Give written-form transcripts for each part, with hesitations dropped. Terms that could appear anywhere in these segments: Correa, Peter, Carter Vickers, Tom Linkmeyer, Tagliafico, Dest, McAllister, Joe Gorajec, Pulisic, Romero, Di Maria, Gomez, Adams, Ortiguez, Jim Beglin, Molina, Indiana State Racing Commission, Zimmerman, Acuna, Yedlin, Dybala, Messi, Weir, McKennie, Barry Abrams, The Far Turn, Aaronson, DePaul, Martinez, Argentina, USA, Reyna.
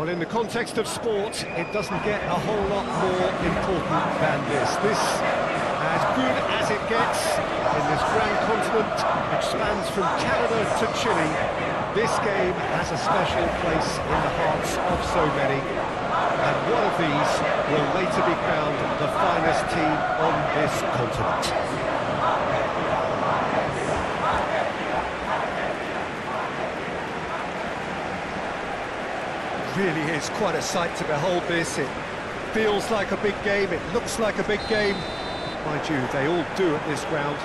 Well, in the context of sport, it doesn't get a whole lot more important than this. This, as good as it gets in this grand continent, which spans from Canada to Chile, this game has a special place in the hearts of so many. And one of these will later be crowned the finest team on this continent. It really is quite a sight to behold this. It feels like a big game, it looks like a big game. Mind you, they all do at this ground.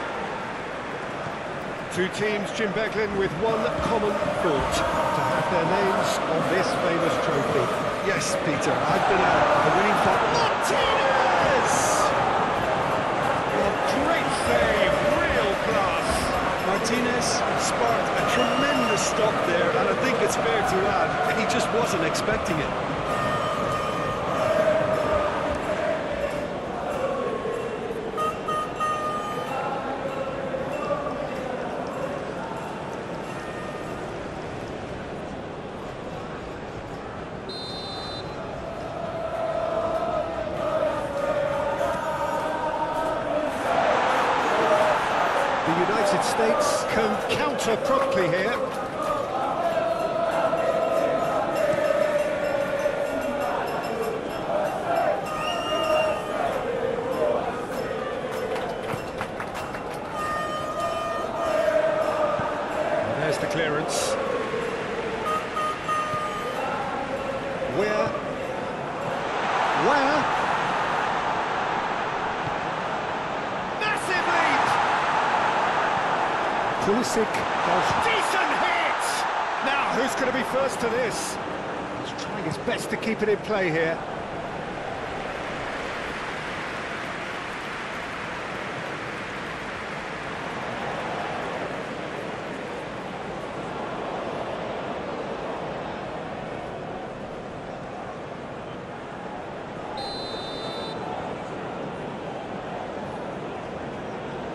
Two teams, Jim Beglin, with one common thought, to have their names on this famous trophy. Yes, Peter, I've been out of the winning thought. Martinez! What great save, real class. Martinez sparked a tremendous stop there, and I think it's fair to add, he just wasn't expecting it. The United States can counter promptly here. Clearance. Weir. Weir. Massive leap! Pulisic. Decent hit! Now, who's going to be first to this? He's trying his best to keep it in play here.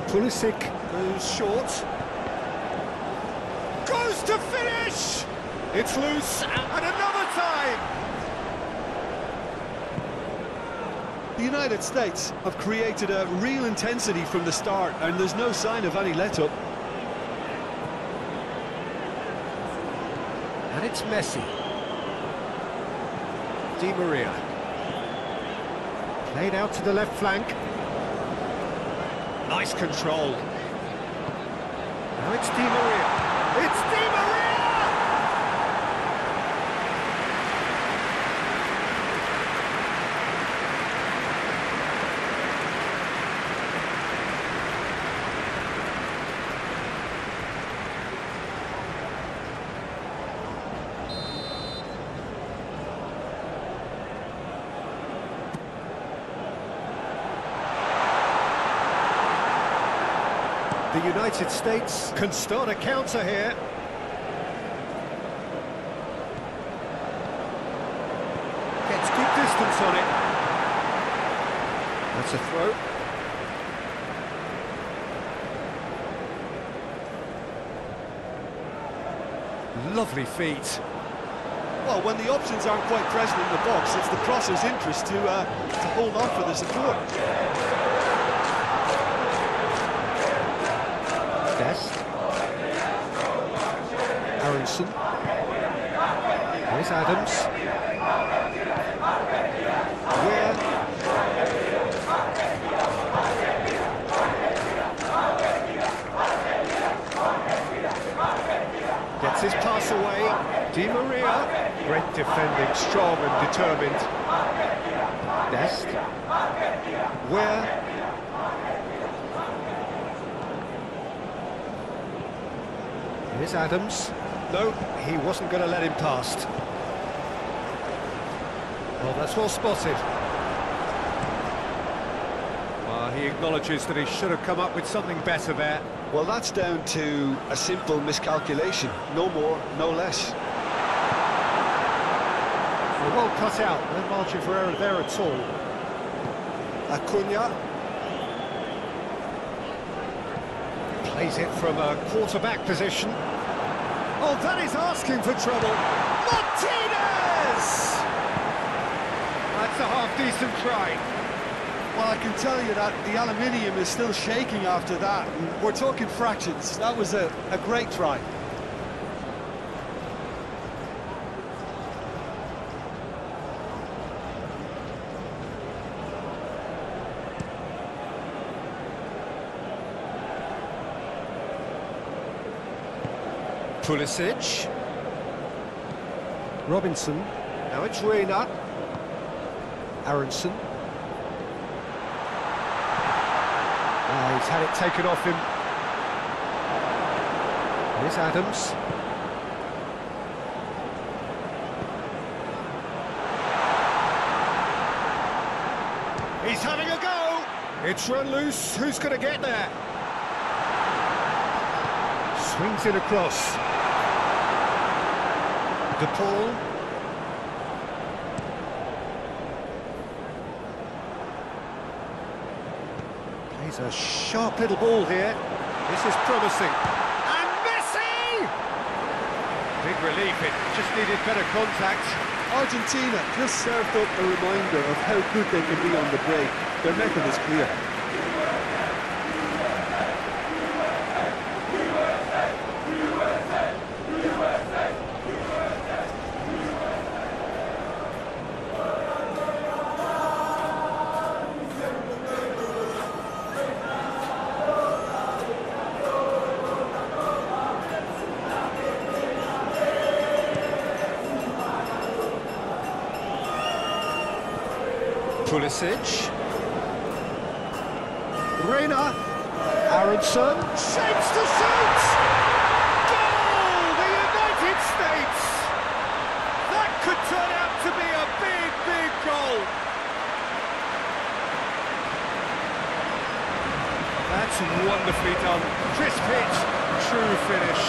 Pulisic goes short, goes to finish! It's loose, and another time! The United States have created a real intensity from the start, and there's no sign of any let-up. And it's Messi. Di Maria. Played out to the left flank. Nice control. Now it's Di Maria. It's Di Maria! The United States can start a counter here. Gets good distance on it. That's a throw. Lovely feet. Well, when the options aren't quite present in the box, it's the crosser's interest to hold on for the support. Dest. Aaronson. Here's Adams. Weir. Gets his pass away. Di Maria. Great defending, strong and determined. Dest. Weir. Here's Adams. No, he wasn't going to let him past. Well, that's well spotted. Well, he acknowledges that he should have come up with something better there. Well, that's down to a simple miscalculation. No more, no less. Well, well cut out. No margin for error there at all. Acuna. Plays it from a quarterback position. Oh, that is asking for trouble. Martinez! a half-decent try. Well, I can tell you that the aluminium is still shaking after that. And we're talking fractions. That was a great try. Pulisic. Robinson. Now it's Reyna. Aaronson. Oh, he's had it taken off him. Here's Adams. He's having a go. It's run loose. Who's going to get there? Swings it across. DePaul. It's a sharp little ball here. This is promising. And Messi! Big relief, it just needed better contact. Argentina just served up a reminder of how good they can be on the break. Their method is clear. Pulisic, Reyna, Aaronson, shapes to shoot! Goal! The United States! That could turn out to be a big, big goal! That's wonderfully done. Crisp pitch, true finish.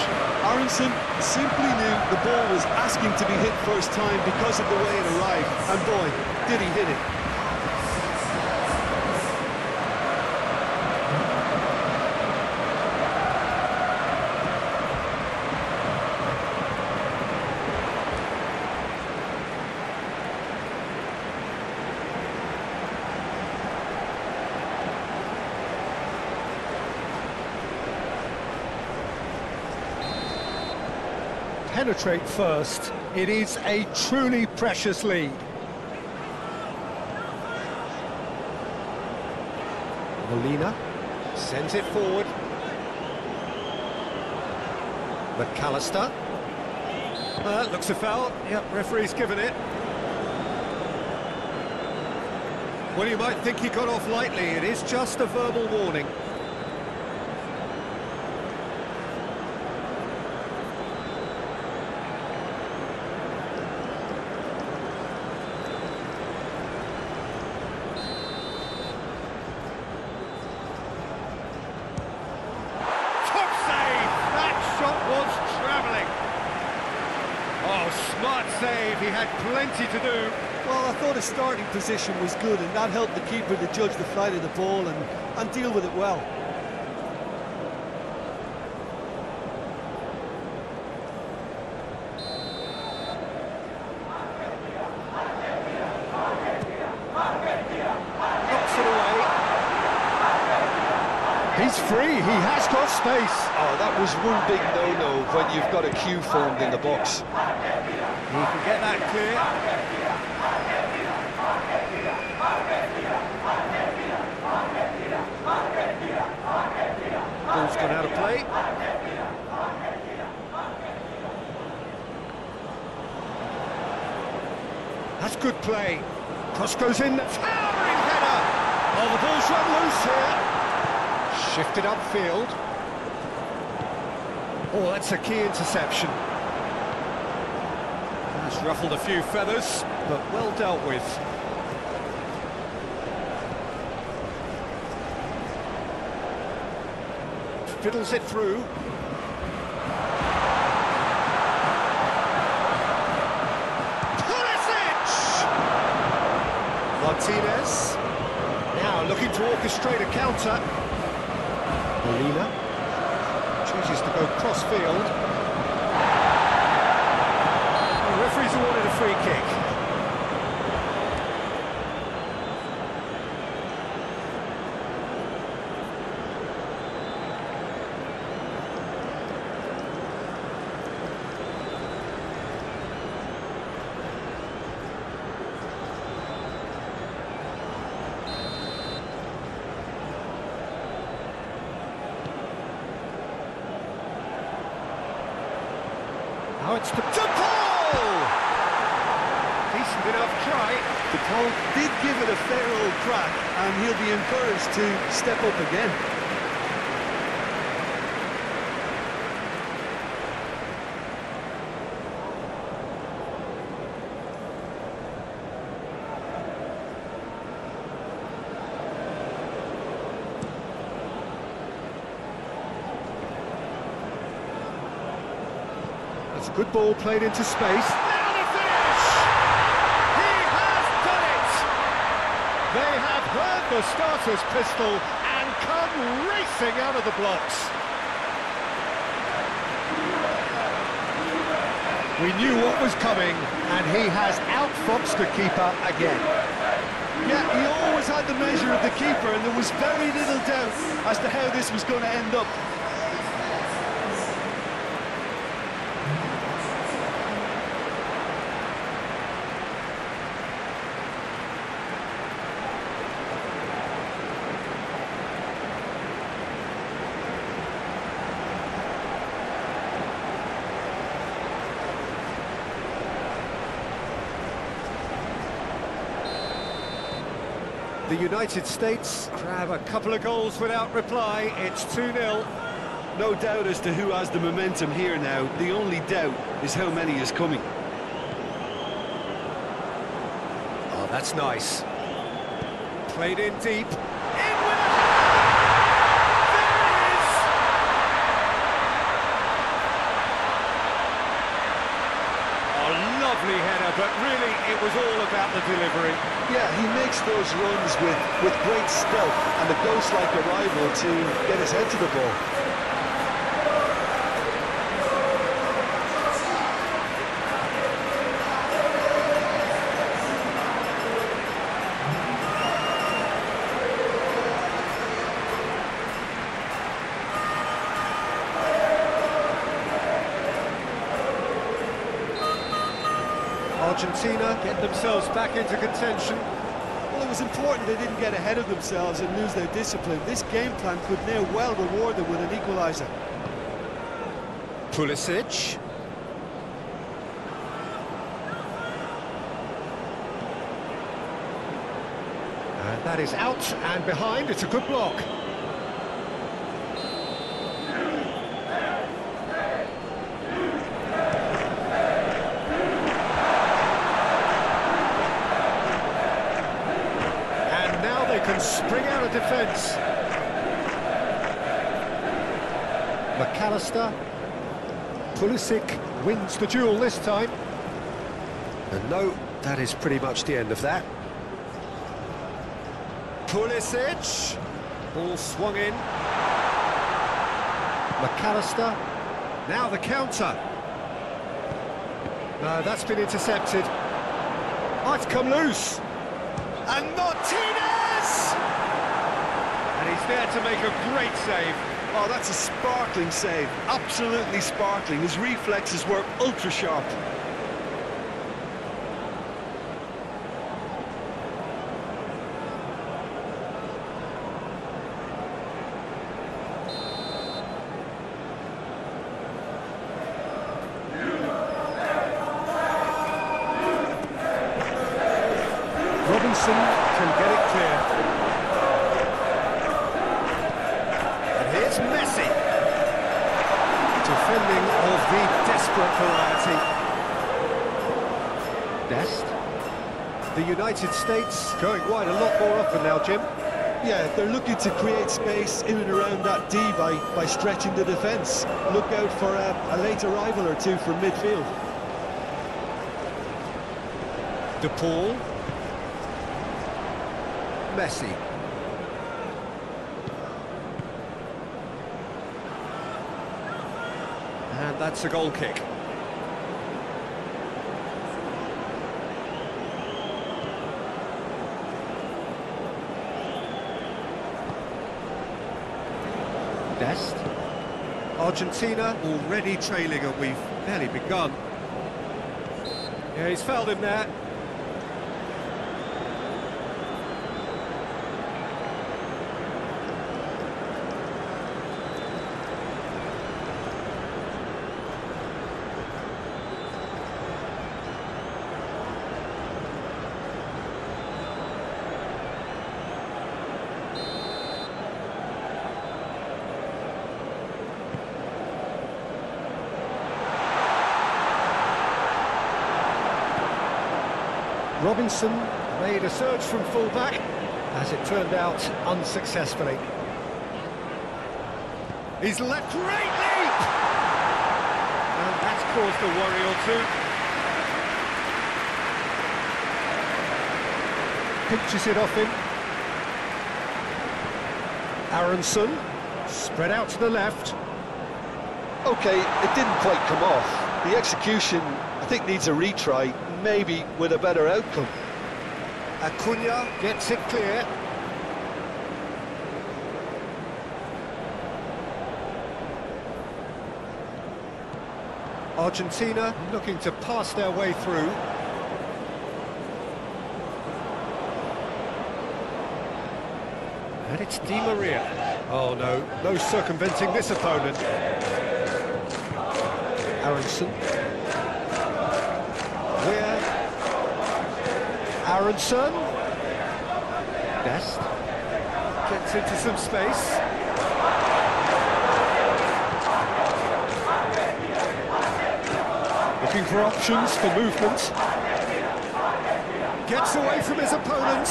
Aaronson simply knew the ball was asking to be hit first time because of the way it arrived. And boy, did he hit it. Penetrate first. It is a truly precious lead. Molina sends it forward. McAllister. Looks a foul. Yep, referee's given it. Well, you might think he got off lightly. It is just a verbal warning. He had plenty to do. Well, I thought his starting position was good, and that helped the keeper to judge the flight of the ball and deal with it well. Knocks it away. He's free. He has got space. Oh, that was one big no-no when you've got a queue formed in the box. He can get that clear. Ball's gone out of play. That's good play. Cross goes in. Towering header. Oh, the ball's run loose here. Shifted upfield. Oh, that's a key interception. Ruffled a few feathers, but well dealt with. Fiddles it through. Pulisic! Martinez. Now looking to orchestrate a counter. Molina chooses to go cross-field. He's awarded a free kick. Oh, it's DePaul! Decent enough try. DePaul did give it a fair old crack, and he'll be encouraged to step up again. Good ball played into space. Now the finish! He has done it! They have heard the starter's pistol and come racing out of the blocks. We knew what was coming, and he has outfoxed the keeper again. Yeah, he always had the measure of the keeper, and there was very little doubt as to how this was going to end up. The United States grab a couple of goals without reply. It's 2-0. No doubt as to who has the momentum here now. The only doubt is how many is coming. Oh, that's nice. Played in deep. In with a shot! There it is! Oh, lovely header, but really it was all about the delivery. Yeah, he makes those runs with great stealth, and it goes like a rival to get his head to the ball. Argentina get themselves back into contention. Well, it was important they didn't get ahead of themselves and lose their discipline. This game plan could now well reward them with an equaliser. Pulisic. And that is out and behind. It's a good block. Spring out of defence. McAllister. Pulisic wins the duel this time. And no, that is pretty much the end of that. Pulisic. Ball swung in. McAllister. Now the counter. No, that's been intercepted. Oh, it's come loose. And Martinez! And he's there to make a great save. Oh, that's a sparkling save. Absolutely sparkling. His reflexes were ultra sharp. Robinson can get it clear. It's Messi. Defending of the desperate variety. Dest. The United States going wide a lot more often now, Jim. Yeah, they're looking to create space in and around that D by stretching the defence. Look out for a late arrival or two from midfield. DePaul. Messi. And that's a goal kick. Dest. Argentina already trailing, and we've barely begun. Yeah, he's fouled him there. Robinson made a surge from fullback, as it turned out, unsuccessfully. He's left right deep! And that's caused a worry or two. Pitches it off him. Aaronson, spread out to the left. OK, it didn't quite come off. The execution, I think, needs a retry, maybe with a better outcome. Acuna gets it clear. Argentina looking to pass their way through. And it's Di Maria. Oh no, no circumventing this opponent. Aaronson. Weir. Aaronson. Dest. Gets into some space. Looking for options for movement. Gets away from his opponent.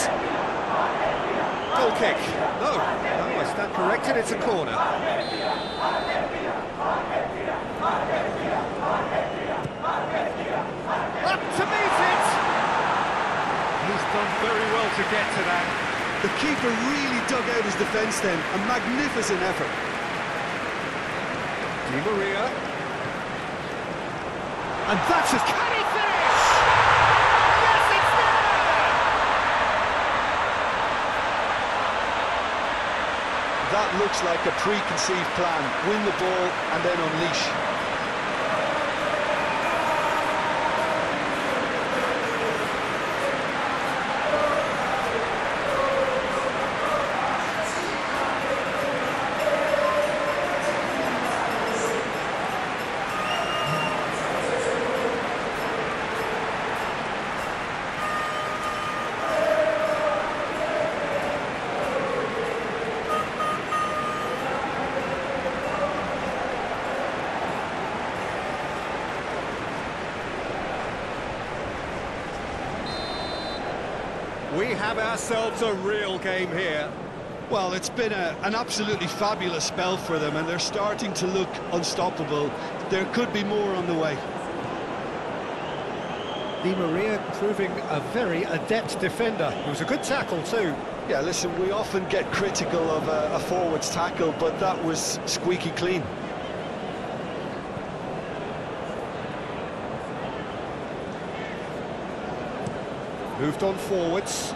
Goal kick. No, no, I stand corrected, it's a corner. Up to meet it! He's done very well to get to that. The keeper really dug out his defence then, a magnificent effort. Di Maria. And that's his... Can he finish? Yes, it's there! That looks like a preconceived plan. Win the ball and then unleash. We have ourselves a real game here. Well, it's been an absolutely fabulous spell for them, and they're starting to look unstoppable. There could be more on the way. Di Maria proving a very adept defender. It was a good tackle too. Yeah, listen, we often get critical of a forward's tackle, but that was squeaky clean. Moved on forwards.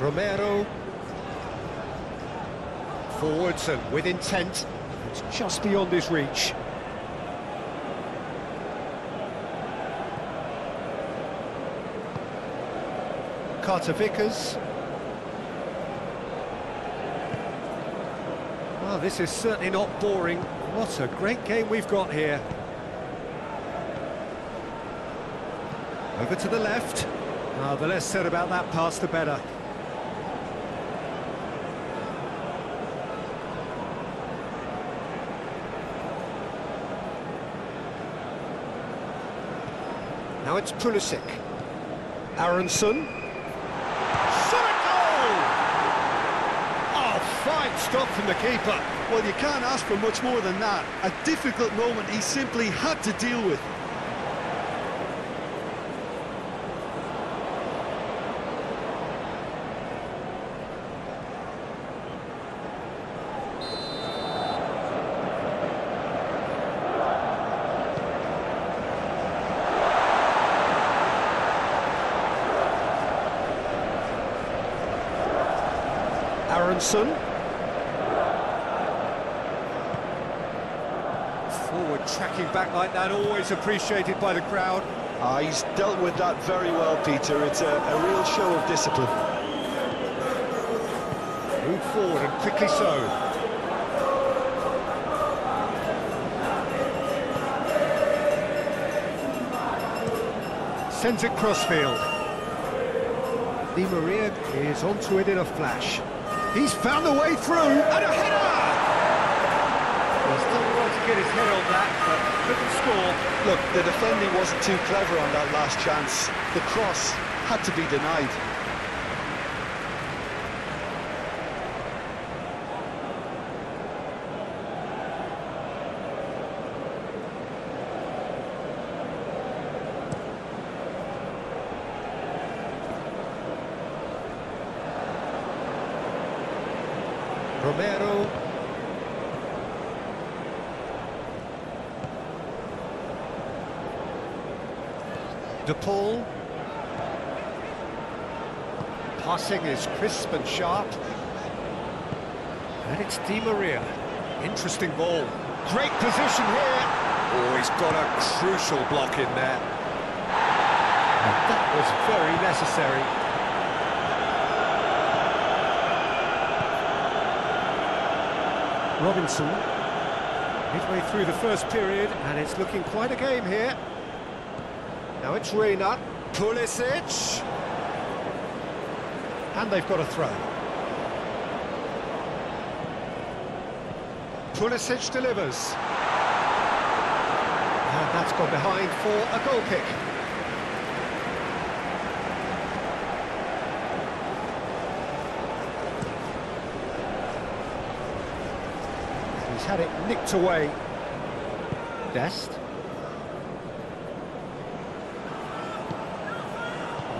Romero. Forwards and with intent. It's just beyond his reach. Carter Vickers. Well, this is certainly not boring. What a great game we've got here. Over to the left. Oh, the less said about that pass, the better. Now it's Pulisic. Aaronson. Fine stop from the keeper. Well, you can't ask for much more than that. A difficult moment he simply had to deal with. Aaronson. Forward tracking back like that, always appreciated by the crowd. Ah, he's dealt with that very well, Peter. It's a real show of discipline. Move forward and quickly so. Sends it crossfield. Di Maria is onto it in a flash. He's found the way through and a header! get his head on that, but couldn't score. Look, the defending wasn't too clever on that last chance. The cross had to be denied. Romero. DePaul. Passing is crisp and sharp. And it's Di Maria. Interesting ball. Great position here. Oh, he's got a crucial block in there. And that was very necessary. Robinson, midway through the first period, and it's looking quite a game here. Now it's Reyna, Pulisic, and they've got a throw. Pulisic delivers, and that's gone behind for a goal kick. Had it nicked away. Dest.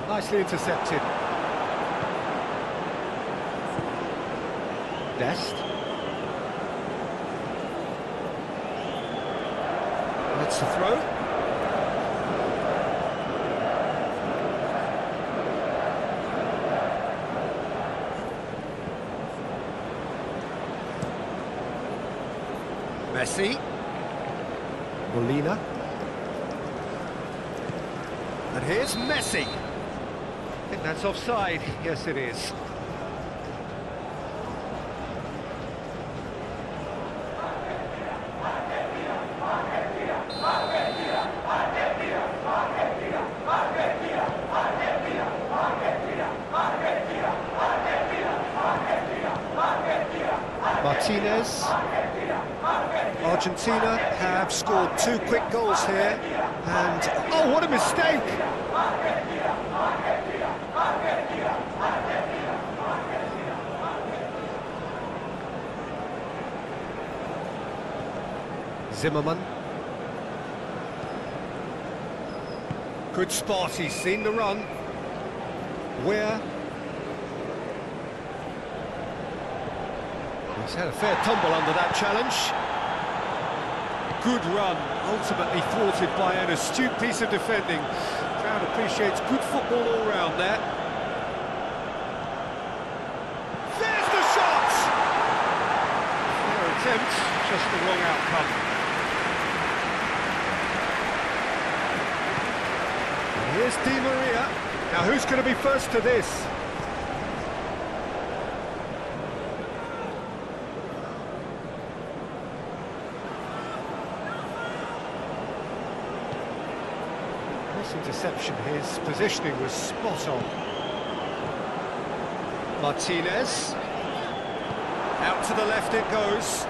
Nicely intercepted. Dest. That's the throw. Messi, Molina, and here's Messi. I think that's offside. Yes, it is. Martinez. Argentina have scored two quick goals here, and oh, what a mistake! Zimmerman. Good spot, he's seen the run. Weir. He's had a fair tumble under that challenge. Good run, ultimately thwarted by an astute piece of defending. Crowd appreciates good football all round there. There's the shot! Fair attempt, just the wrong outcome. And here's Di Maria. Now who's going to be first to this? Interception, his positioning was spot on. Martinez, out to the left it goes,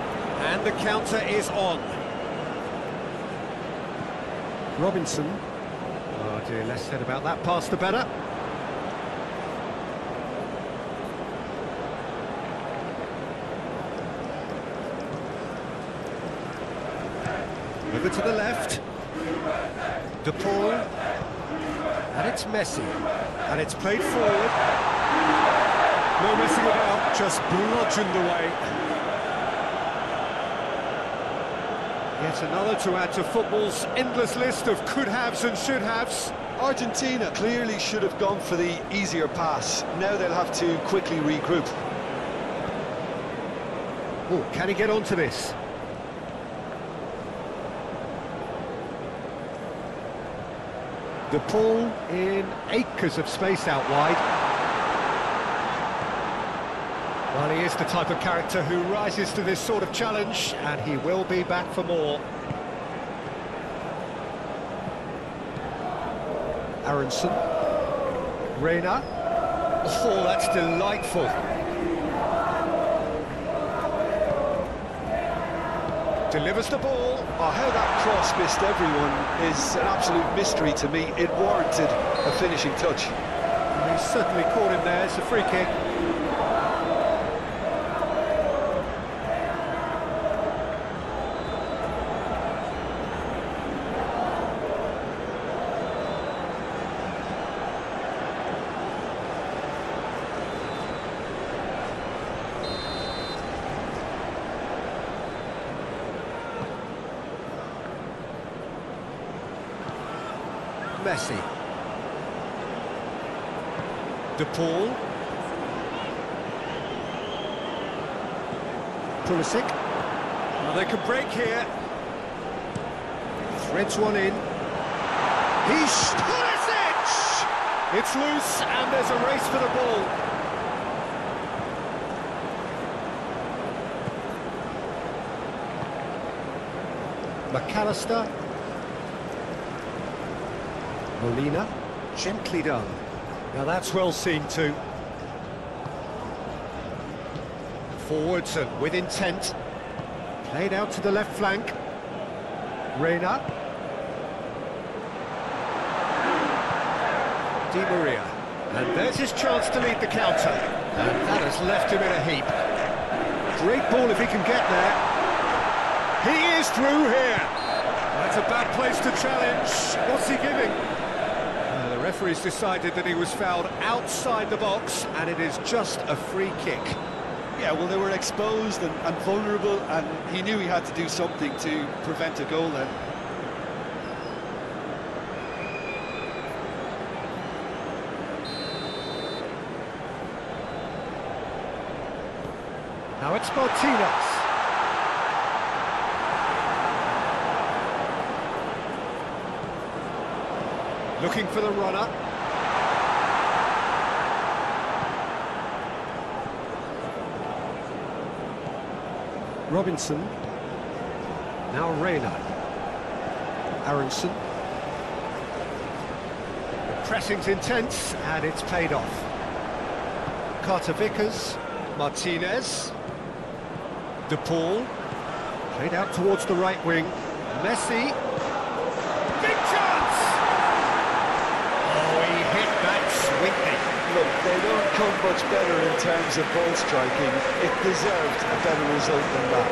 and the counter is on. Robinson, oh dear, less said about that pass the better. Over to the left, DePaul. And it's Messi, and it's played forward. No messing about, just bludgeoned away. Yet another to add to football's endless list of could-haves and should-haves. Argentina clearly should have gone for the easier pass. Now they'll have to quickly regroup. Oh, can he get onto this? DePaul in acres of space out wide. Well, he is the type of character who rises to this sort of challenge, and he will be back for more. Aaronson. Reyna. Oh, that's delightful. delivers the ball. Oh, how that cross missed everyone is an absolute mystery to me. It warranted a finishing touch. And he certainly caught him there. It's a free kick. Messi. DePaul. Pulisic. Well, they could break here. Threads one in. He's Pulisic! It's loose and there's a race for the ball. McAllister. Molina, gently done. Now that's well seen too. Forwards and with intent. Played out to the left flank. Reyna. Di Maria. And there's his chance to lead the counter. And that has left him in a heap. Great ball if he can get there. He is through here. That's a bad place to challenge. What's he giving? Referee's decided that he was fouled outside the box, and it is just a free kick. Yeah, well, they were exposed and vulnerable, and he knew he had to do something to prevent a goal then. Now it's Martinez. Looking for the runner. Robinson. Now Reyna. Aaronson. The pressing's intense and it's paid off. Carter Vickers. Martinez. DePaul. Played out towards the right wing. Messi. Big chance! Look, they don't come much better in terms of ball striking. It deserved a better result than that.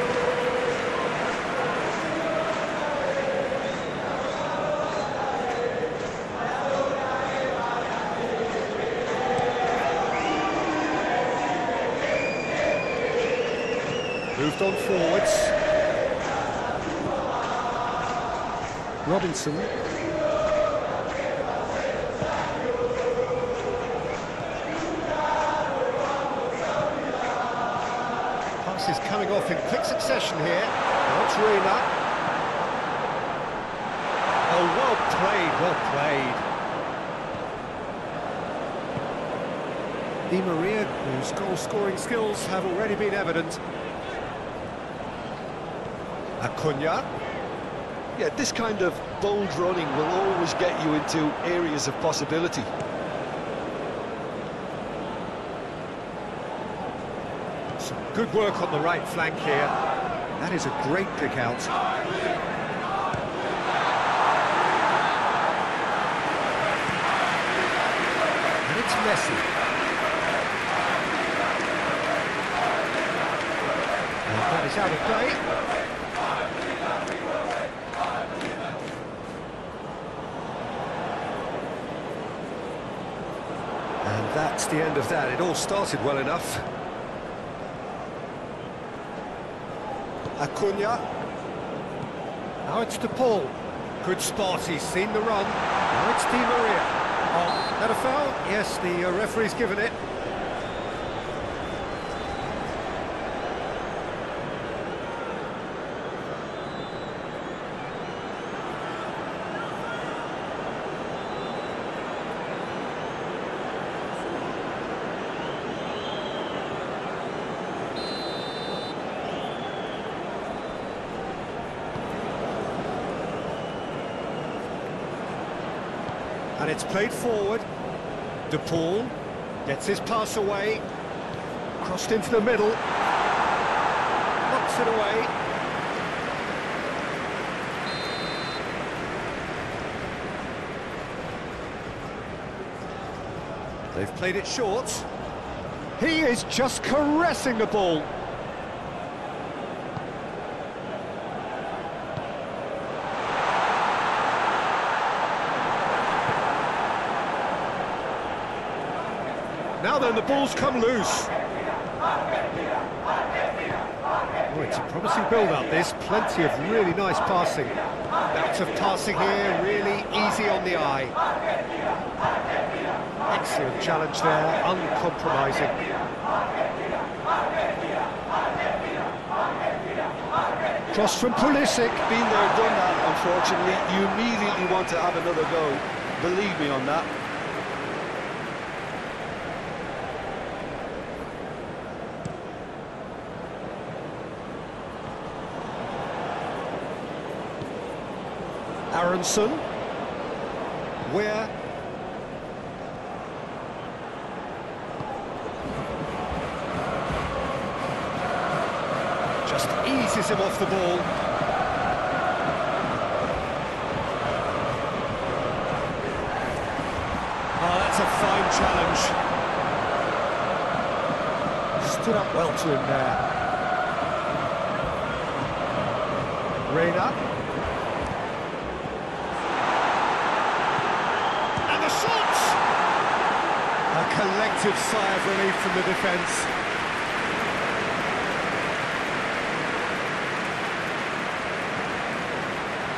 Moved on forwards. Robinson. Is coming off in quick succession here. That's Reyna. Oh, well played, well played. Di Maria, whose goal-scoring skills have already been evident. Acuna. Yeah, this kind of bold running will always get you into areas of possibility. Good work on the right flank here. That is a great pick out. And it's Messi. And that is out of play. And that's the end of that. It all started well enough. Acuna. Now it's DePaul. Good spot, he's seen the run. Now it's Di Maria. Oh, that a foul? Yes, the referee's given it. And it's played forward. DePaul gets his pass away. Crossed into the middle. Knocks it away. They've played it short. He is just caressing the ball. Now then, the ball's come loose. Oh, it's a promising build-up, this. Plenty of really nice passing. Bouts of passing here, really easy on the eye. Excellent challenge there, uncompromising. Cross from Pulisic. Been there, done that, unfortunately. You immediately want to have another go. Believe me on that. Aaronson, Weir, just eases him off the ball. Oh, that's a fine challenge. Stood up well to him there. Reyna. A collective sigh of relief from the defence.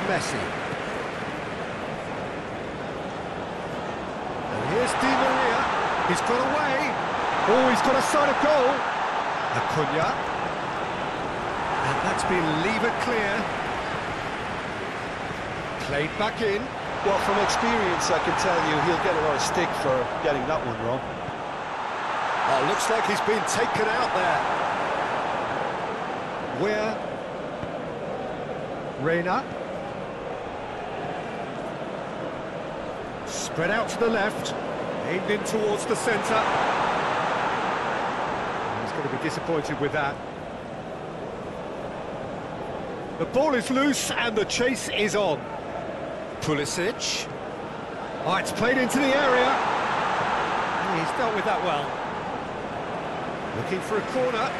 Messi. And here's Di Maria. He's got away. Oh, he's got a side of goal. Acuna. And that's been levered clear. Played back in. Well, from experience, I can tell you he'll get a lot of stick for getting that one wrong. Oh, looks like he's been taken out there. Where? Reyna. Spread out to the left. Aimed in towards the centre. He's going to be disappointed with that. The ball is loose and the chase is on. Pulisic. Oh, it's played into the area. He's dealt with that well. Looking for a corner.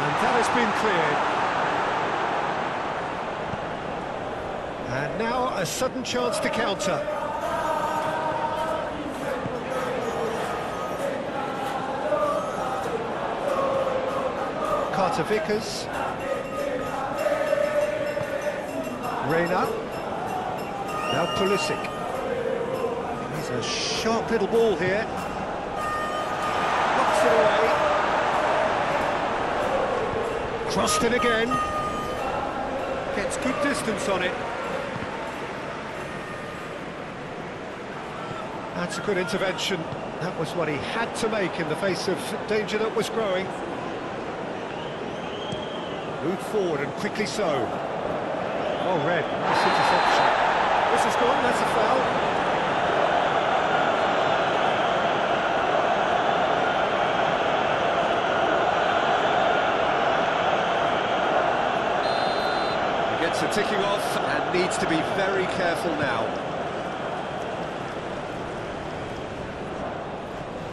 And that has been cleared. And now a sudden chance to counter. Carter Vickers. Reyna. Now Pulisic. He's a sharp little ball here. Knocks it away. Crossed it again. Gets good distance on it. That's a good intervention. That was what he had to make in the face of danger that was growing. Moved forward and quickly so. Oh, red. Nice interception. This is gone. That's a foul. He gets a ticking off and needs to be very careful now.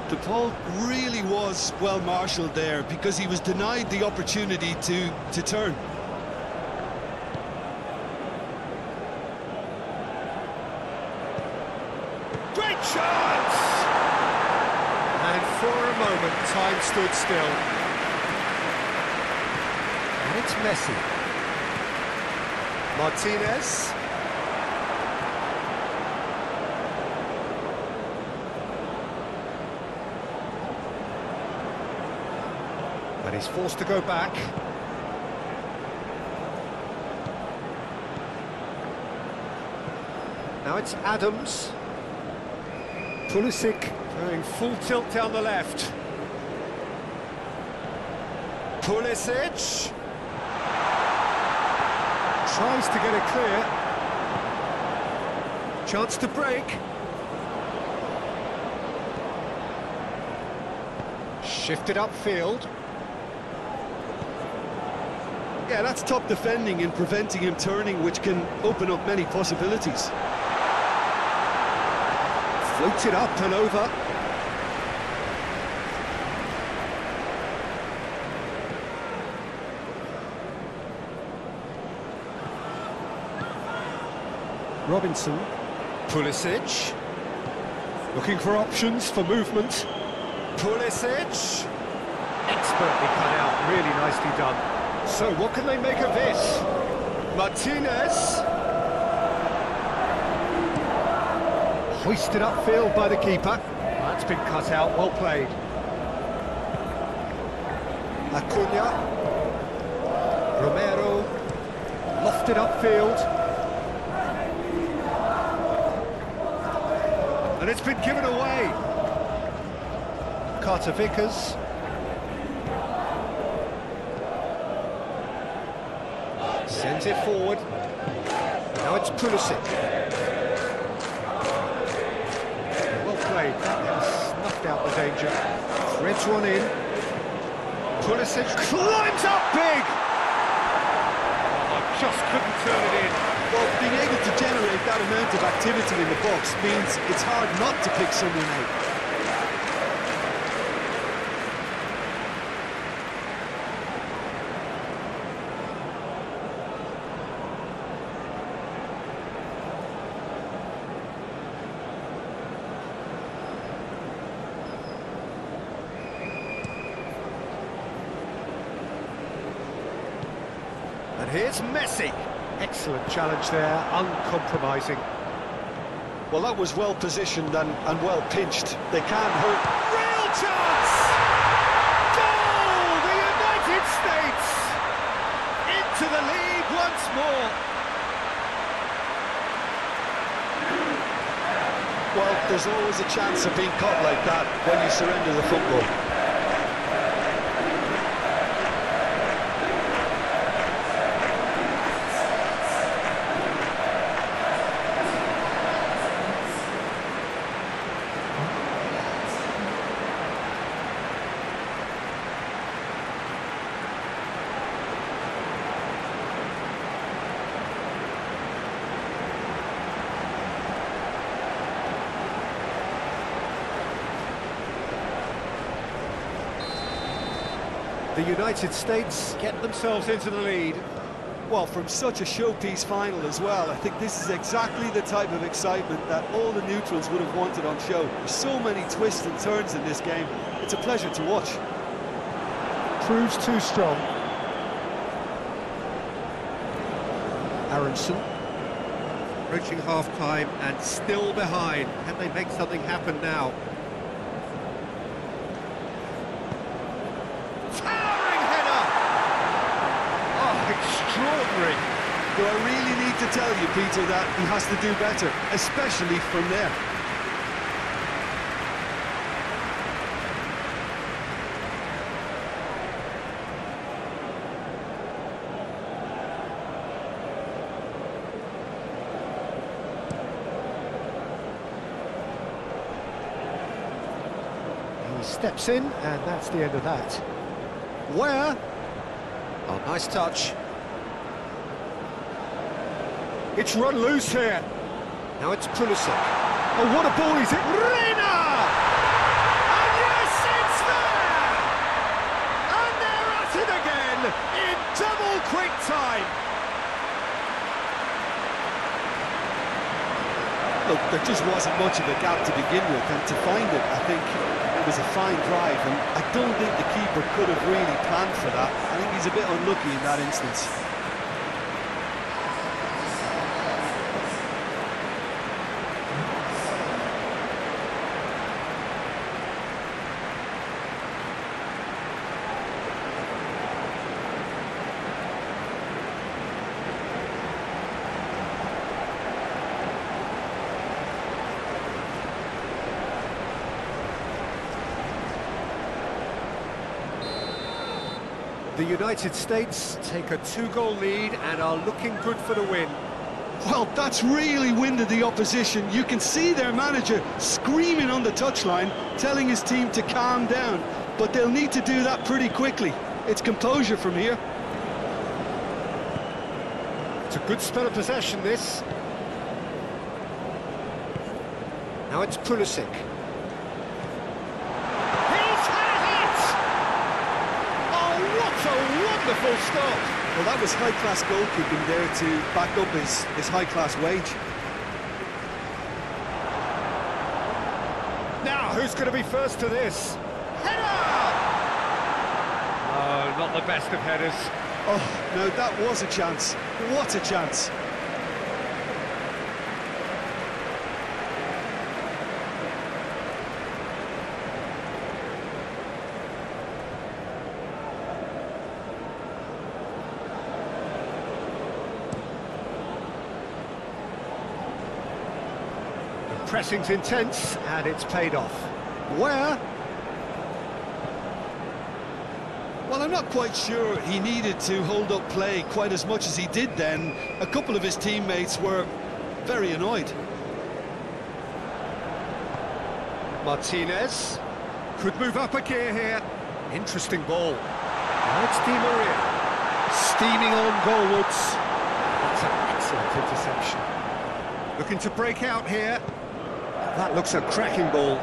DePaul really was well marshalled there because he was denied the opportunity to turn. Great chance! And for a moment, time stood still. And it's Messi. Martinez. And he's forced to go back. Now it's Adams. Pulisic going full tilt down the left. Pulisic. Tries to get it clear. Chance to break. Shifted upfield. Yeah, that's top defending and preventing him turning, which can open up many possibilities. Floats it up and over. Robinson. Pulisic. Looking for options for movement. Pulisic. Expertly cut out, really nicely done. So what can they make of this? Martinez. Hoisted upfield by the keeper. That's been cut out, well played. Acuna. Romero. Lofted upfield. And it's been given away. Carter Vickers. Sends it forward. Now it's Pulisic. Well played. That snuffed out the danger. Threads one in. Pulisic climbs up big. Oh, I just couldn't turn it in. Well, being able to generate that amount of activity in the box means it's hard not to pick someone out. And here's Messi. Excellent challenge there, uncompromising. Well, that was well positioned and well pinched. They can't hope. Real chance! Goal! The United States into the lead once more. Well, there's always a chance of being caught like that when you surrender the football. The United States get themselves into the lead. Well, from such a showpiece final as well, I think this is exactly the type of excitement that all the neutrals would have wanted on show. There's so many twists and turns in this game. It's a pleasure to watch. Proves too strong. Aaronson. Approaching half-time and still behind. Can they make something happen now? Extraordinary. Though I really need to tell you, Peter, that he has to do better, especially from there. He steps in, and that's the end of that. Where? Oh, nice touch. It's run loose here. Now it's Pulisic. Oh, what a ball is it? Reyna! And yes, it's there! And they're at it again in double quick time. Look, there just wasn't much of a gap to begin with, and to find it, I think it was a fine drive, and I don't think the keeper could have really planned for that. I think he's a bit unlucky in that instance. The United States take a two-goal lead and are looking good for the win. Well, that's really winded the opposition. You can see their manager screaming on the touchline, telling his team to calm down. But they'll need to do that pretty quickly. It's composure from here. a good spell of possession, this. Now it's Pulisic. He's had it! Oh, what a wonderful stop! Well, that was high-class goalkeeping there to back up his high-class wage. Now, who's going to be first to this? Header! Oh, not the best of headers. Oh, no, that was a chance. What a chance. The pressing's intense, and it's paid off. Where? Well, I'm not quite sure he needed to hold up play quite as much as he did then. A couple of his teammates were very annoyed. Martinez could move up a gear here. Interesting ball. Now it's Di Maria. Steaming on goalwards. That's an excellent interception. Looking to break out here. That looks a cracking ball.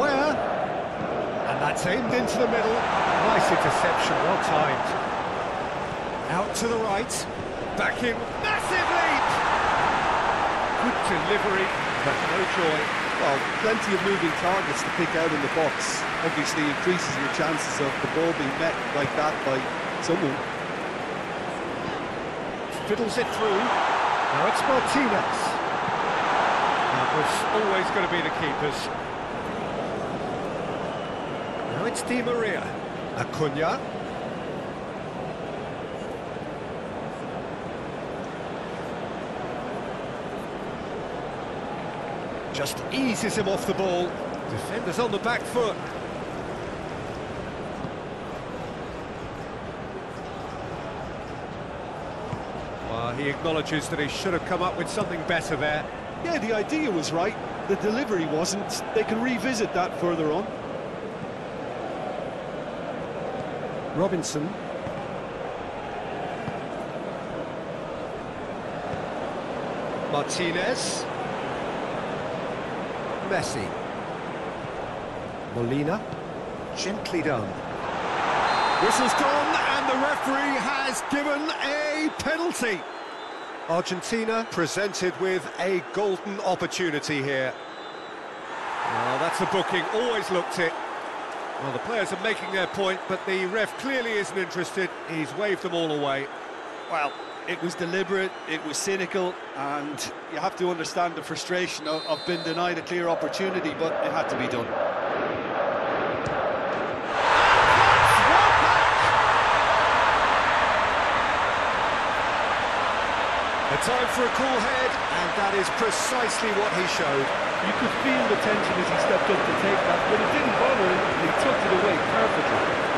Where? And that's aimed into the middle. Nice interception, well timed. Out to the right. Back in. Massive leap! Good delivery, but no joy. Well, plenty of moving targets to pick out in the box. Obviously increases your chances of the ball being met like that by someone. Fiddles it through. Now it's Martinez. That was always going to be the keepers. It's Di Maria. Acuna. Just eases him off the ball. Defenders on the back foot. Well, he acknowledges that he should have come up with something better there. Yeah, the idea was right. The delivery wasn't. They can revisit that further on. Robinson. Martinez. Messi. Molina. Gently done. Whistle's gone, and the referee has given a penalty. Argentina presented with a golden opportunity here. Oh, that's a booking, always looked it. Well, the players are making their point, but the ref clearly isn't interested. He's waved them all away. Well, it was deliberate, it was cynical, and you have to understand the frustration of being denied a clear opportunity, but it had to be done. A time for a cool head, and that is precisely what he showed. You could feel the tension as he stepped up to take that, but it didn't bother him, and he tucked it away perfectly.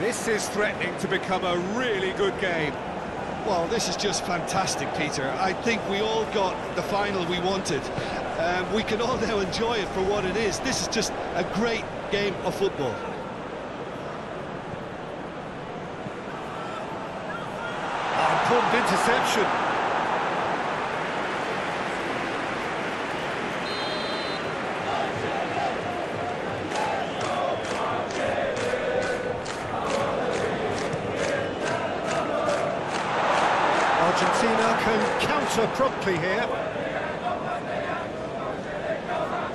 This is threatening to become a really good game. Well, this is just fantastic, Peter. I think we all got the final we wanted. We can all now enjoy it for what it is. This is just a great game of football. Important interception. Argentina can counter promptly here.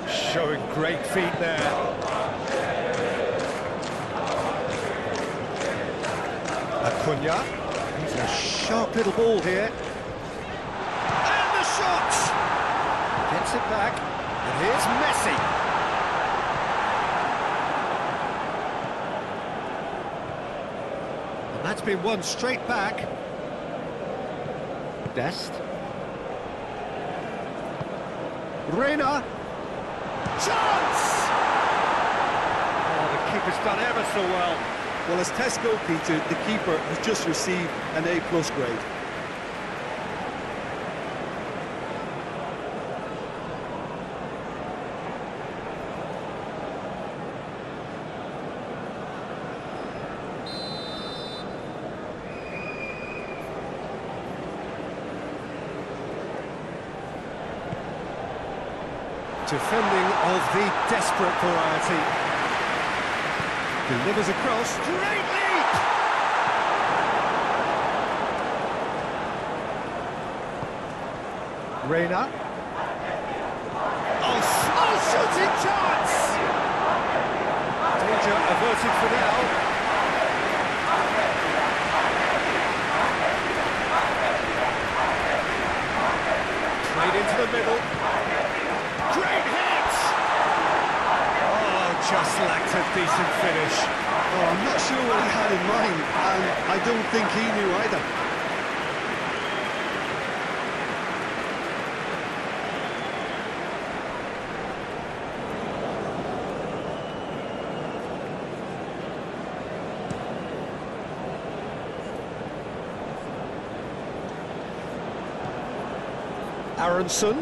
Showing great feet there. Acuna. He's a sharp little ball here. And the shot! Gets it back. And here's Messi. And that's been won straight back. Dest. Reyna. Chance! Oh, the kick goalkeeper's done ever so well. Well, as test goalkeeper, the keeper has just received an A+ grade. Defending of the desperate variety. Delivers across straightly. Reyna. Oh, shooting chance! Danger averted for now. Played into the middle. Great hit! Oh, just lacked a decent finish. Oh, I'm not sure what he had in mind, and I don't think he knew either. Aaronson.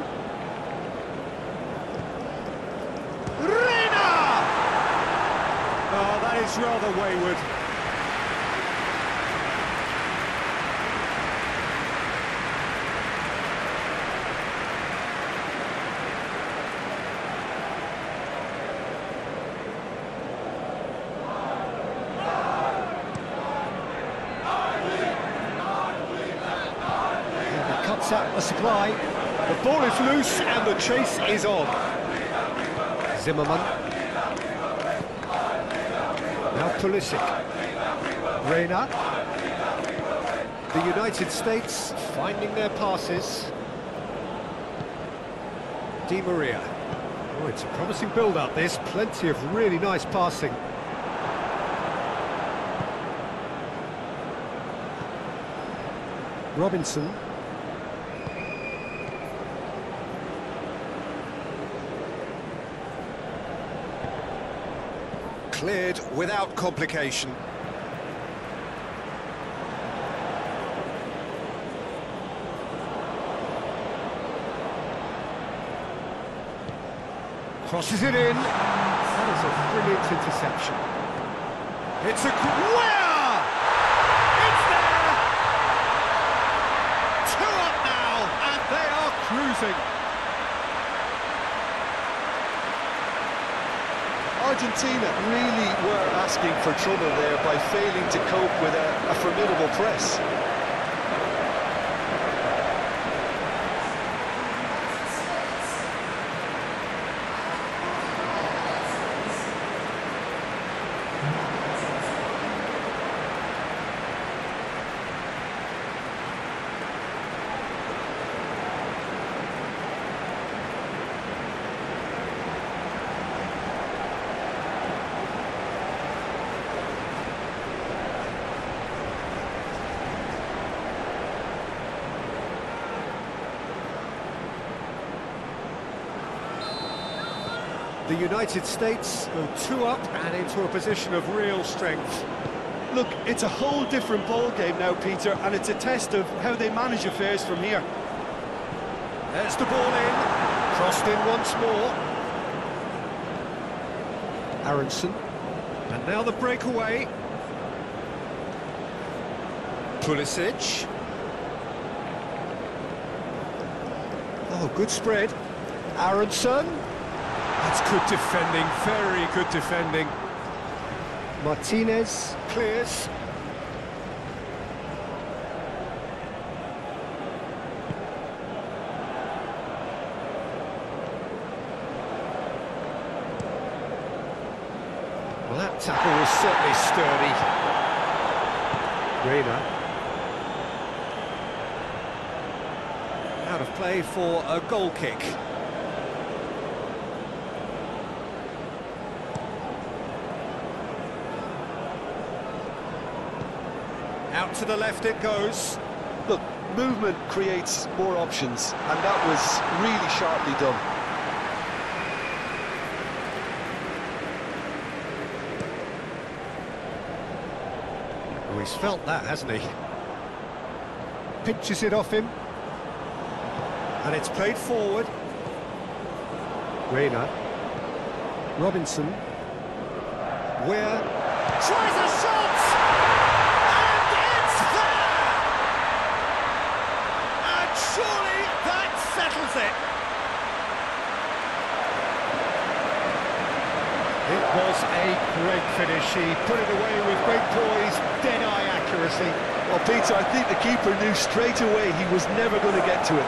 It's rather wayward. Yeah, cuts out the supply. The ball is loose and the chase is on. Zimmerman. Pulisic. Reyna. The United States finding their passes. Di Maria. Oh, it's a promising build-up, this. Plenty of really nice passing. Robinson. Cleared without complication. Crosses it in. That is a brilliant interception. It's a Correa! It's there! Two up now, and they are cruising. Argentina really were asking for trouble there by failing to cope with a formidable press. The United States go two up and into a position of real strength. Look, it's a whole different ball game now, Peter, and it's a test of how they manage affairs from here. There's the ball in, crossed in once more. Aaronson, and now the breakaway. Pulisic. Oh, good spread. Aaronson. That's good defending, very good defending. Martinez clears. Well, that tackle was certainly sturdy. Reyna. Out of play for a goal kick. Out to the left it goes. Look, movement creates more options, and that was really sharply done. he's felt that, hasn't he? Pinches it off him. And it's played forward. Reyna. Robinson. Weir. Tries a shot! And it's there! And surely that settles it! It was a great finish. He put it away with great poise, dead-eye accuracy. Well, Peter, I think the keeper knew straight away he was never going to get to it.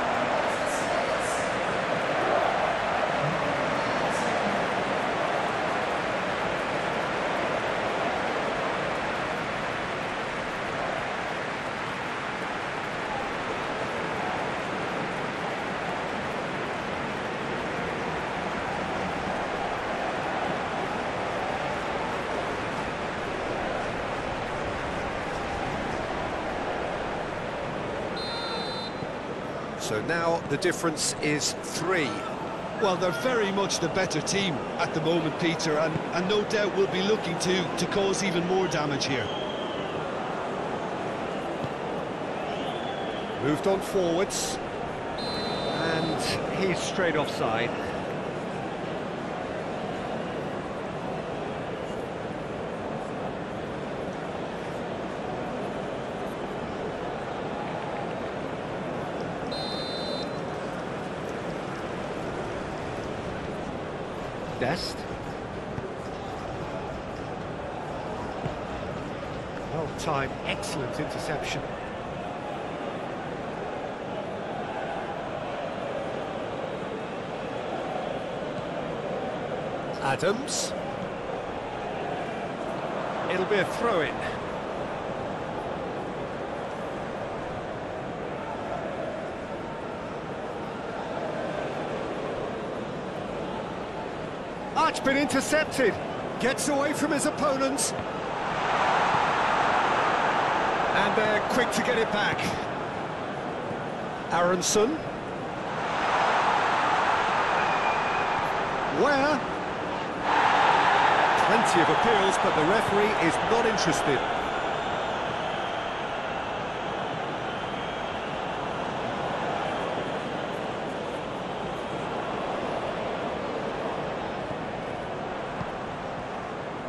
So now the difference is 3. Well, they're very much the better team at the moment, Peter, and no doubt will be looking to cause even more damage here. Moved on forwards. And he's straight offside. Dest. Well-timed, excellent interception. Adams. It'll be a throw-in. Been intercepted, gets away from his opponents, and they're quick to get it back. Aaronson. Where? Plenty of appeals, but the referee is not interested.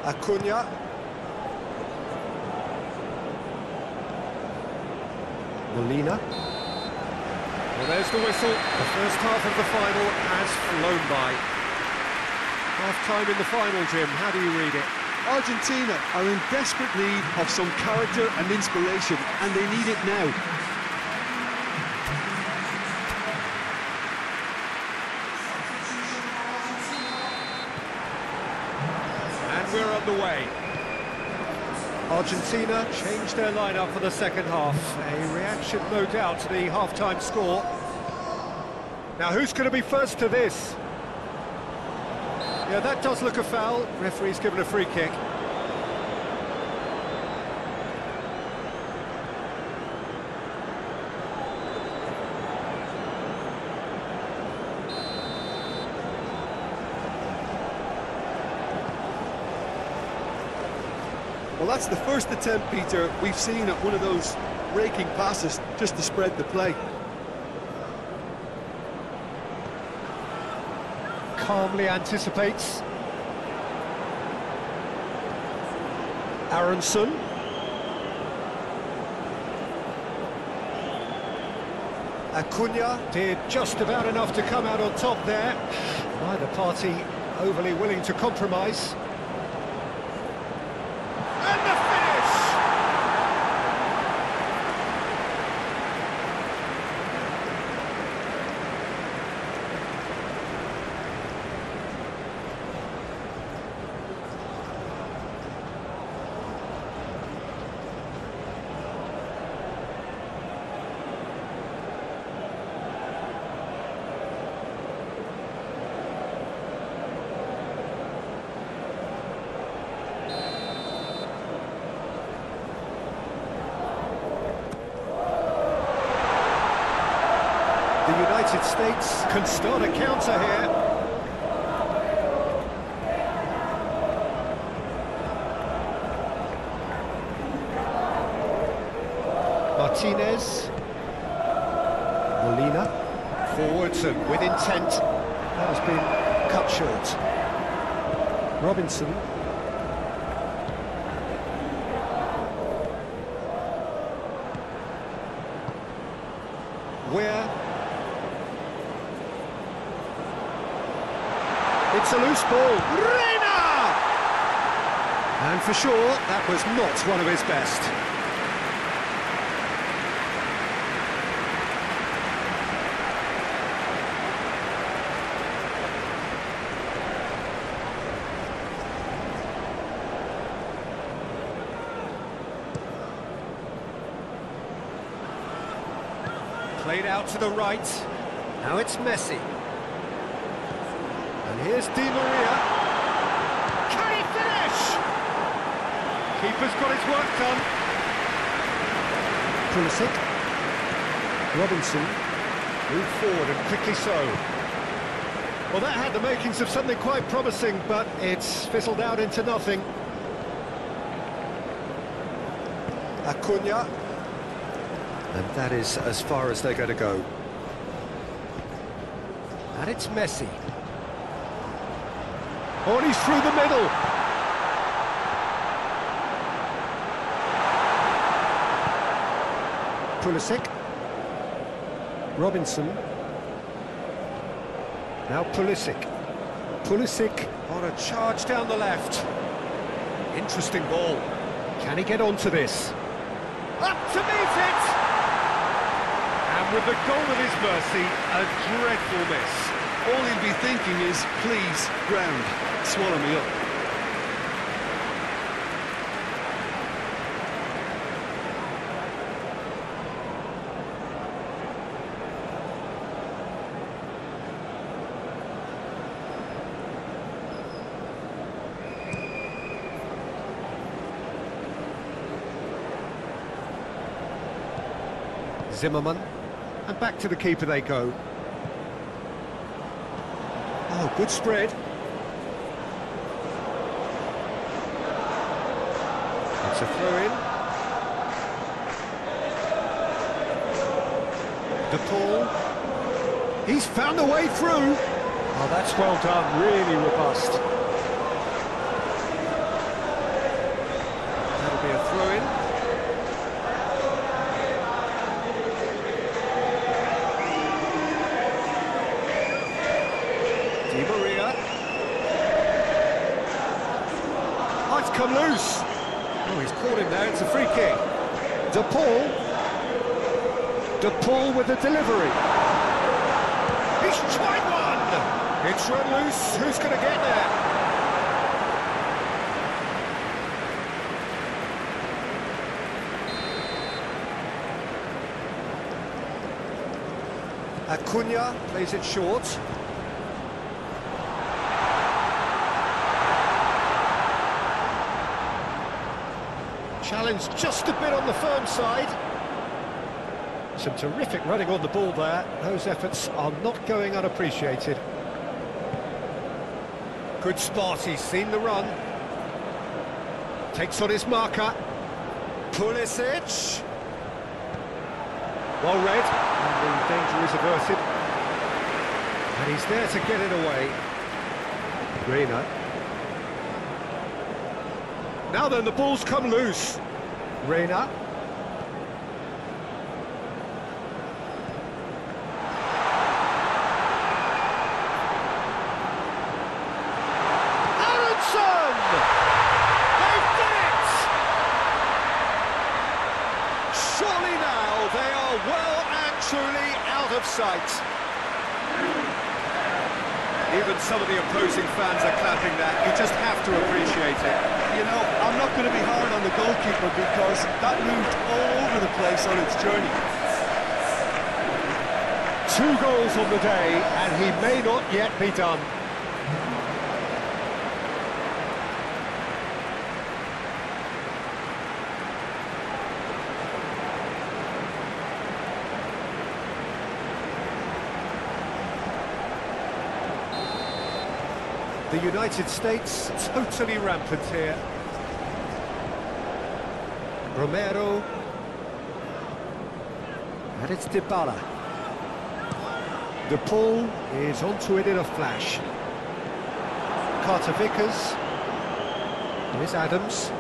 Acuna. Molina. Well, there's the whistle. The first half of the final has flown by. Half-time in the final, Jim. How do you read it? Argentina are in desperate need of some character and inspiration, and they need it now. We're on the way. Argentina changed their lineup for the second half. A reaction, no doubt, to the half-time score. Now, who's going to be first to this? Yeah, that does look a foul. Referee's given a free kick. Well, that's the first attempt, Peter, we've seen at one of those raking passes just to spread the play. Calmly anticipates. Aaronson. Acuna did just about enough to come out on top there. Neither party overly willing to compromise. United States can start a counter here. Martinez. Molina. Forwards and with intent. That has been cut short. Robinson. Weir. It's a loose ball. Reyna! And for sure, that was not one of his best. Played out to the right. Now it's Messi. And here's Di Maria. Can he finish? Keeper's got his work done. Pulisic. Robinson. Moved forward and quickly so. Well, that had the makings of something quite promising, but it's fizzled out into nothing. Acuna. And that is as far as they're going to go. And it's Messi. Oh, and he's through the middle. Pulisic. Robinson. Now Pulisic. Pulisic on a charge down the left. Interesting ball. Can he get onto this? Up to meet it! With the goal of his mercy, a dreadful miss. All he'll be thinking is, please, ground, swallow me up. Zimmerman. And back to the keeper they go. Oh, good spread. It's a throw-in. DePaul. He's found a way through. Oh, that's well done. Really robust. That'll be a throw-in. Come loose. Oh, he's caught him there. It's a free kick. DePaul. DePaul with the delivery. He's tried one. It's run loose. Who's going to get there? Acuna plays it short. Challenged just a bit on the firm side. Some terrific running on the ball there. Those efforts are not going unappreciated. Good spot, he's seen the run. Takes on his marker. Pulisic. Well read, and the danger is averted. And he's there to get it away. Reyna. Now then, the ball's come loose. Reyna. Aaronson! They've done it! Surely now they are well and truly out of sight. Even some of the opposing fans are clapping that. You just have to appreciate it. You know, I'm not going to be hard on the goalkeeper because that moved all over the place on its journey. 2 goals on the day, and he may not yet be done. The United States totally rampant here. Romero. And it's Dybala. DePaul is onto it in a flash. Carter Vickers. Here's Adams.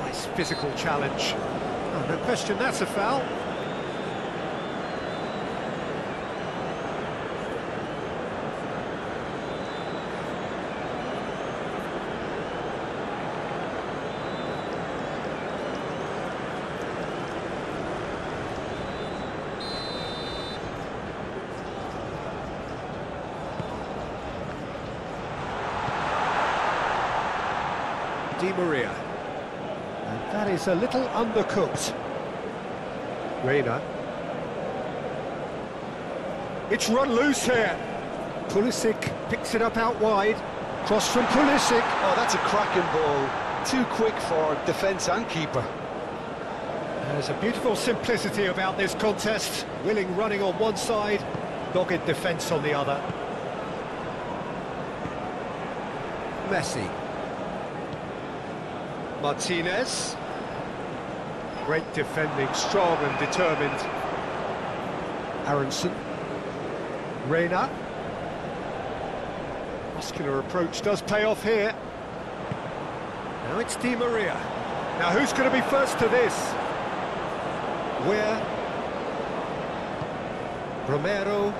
Nice physical challenge. Oh, no question, that's a foul. Di Maria, and that is a little undercooked. Reyna. It's run loose here. Pulisic picks it up out wide. Cross from Pulisic. Oh, that's a cracking ball. Too quick for defence and keeper. There's a beautiful simplicity about this contest. Willing running on one side, dogged defence on the other. Messi. Martinez. Great defending, strong and determined. Aaronson. Reyna. Muscular approach does pay off here. Now it's Di Maria. Now who's going to be first to this? Weir. Romero.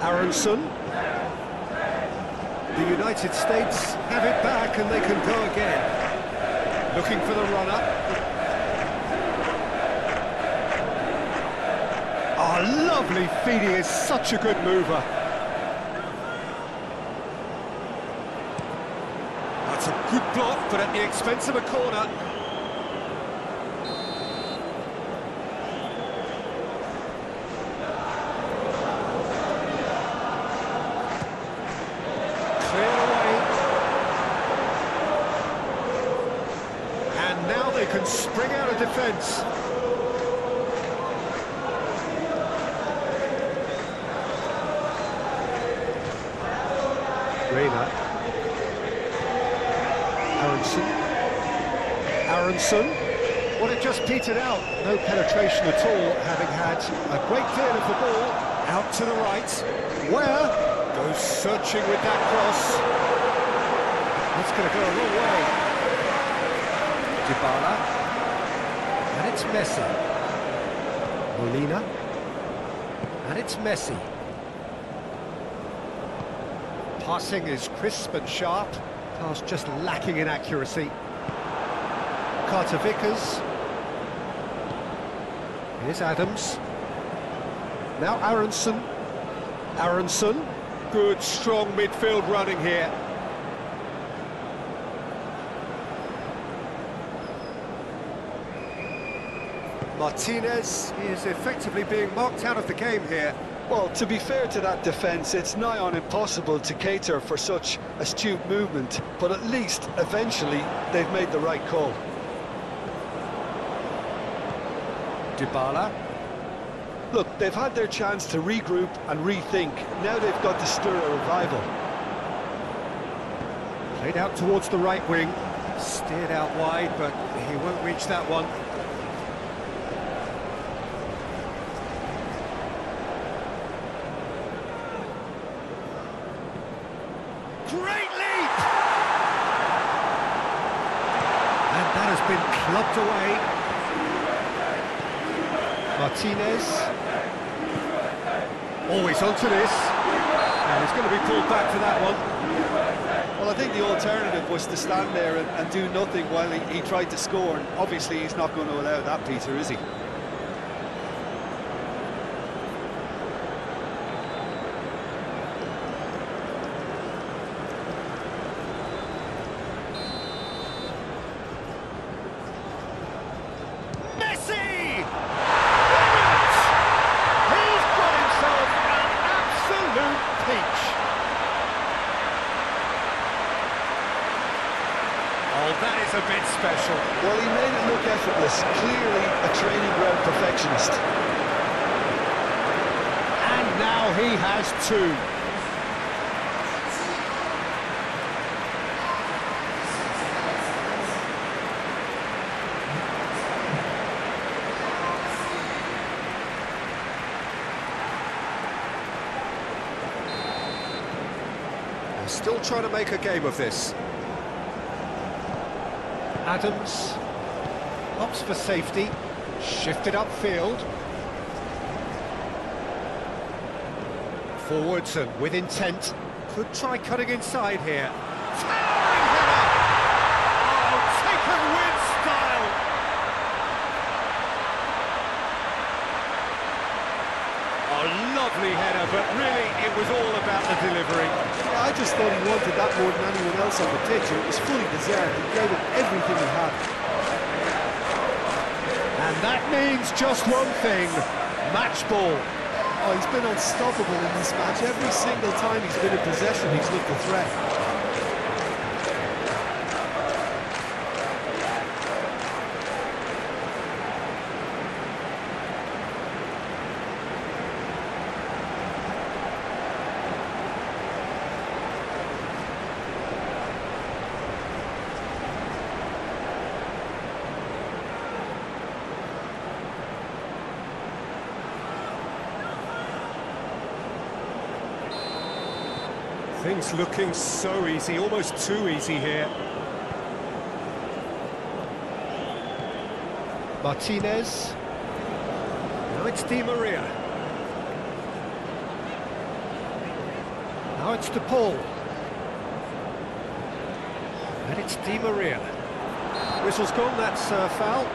Aaronson. The United States have it back and they can go again. Looking for the runner. Oh, lovely feeding, is such a good mover. That's a good block, but at the expense of a corner. Can spring out of defence. Reyna. Aaronson. Well, it just petered out. No penetration at all, having had a great clear of the ball. Out to the right. Where? Goes searching with that cross. That's going to go a long way. Dybala, and it's Messi. Molina, and it's Messi. Passing is crisp and sharp, pass just lacking in accuracy. Carter Vickers. Here's Adams. Now Aaronson. Aaronson, good strong midfield running here. Martinez is effectively being marked out of the game here. Well, to be fair to that defence, it's nigh on impossible to cater for such astute movement, but at least, eventually, they've made the right call. Dybala. Look, they've had their chance to regroup and rethink. Now they've got to stir a revival. Played out towards the right wing. Steered out wide, but he won't reach that one. Clubbed away. Martinez. Always onto this. And he's going to be pulled back for that one. Well, I think the alternative was to stand there and do nothing while he tried to score. And obviously, he's not going to allow that, Peter, is he? That is a bit special. Well, he made it look effortless. Clearly a training ground perfectionist. And now he has two. Still trying to make a game of this. Adams opts for safety, shifted upfield. Forwards and with intent, could try cutting inside here. Towering header! Oh, taken with style! Oh, lovely header, but really it was all about the delivery. Yeah, I just thought he wanted that more than anyone else on the pitch. It was fully deserved. He gave it everything he had. And that means just one thing, match ball. Oh, he's been unstoppable in this match. Every single time he's been in possession, he's looked a threat. Things looking so easy, almost too easy here. Martinez. Now it's Di Maria. Now it's DePaul. And it's Di Maria. Whistle's gone, that's a foul.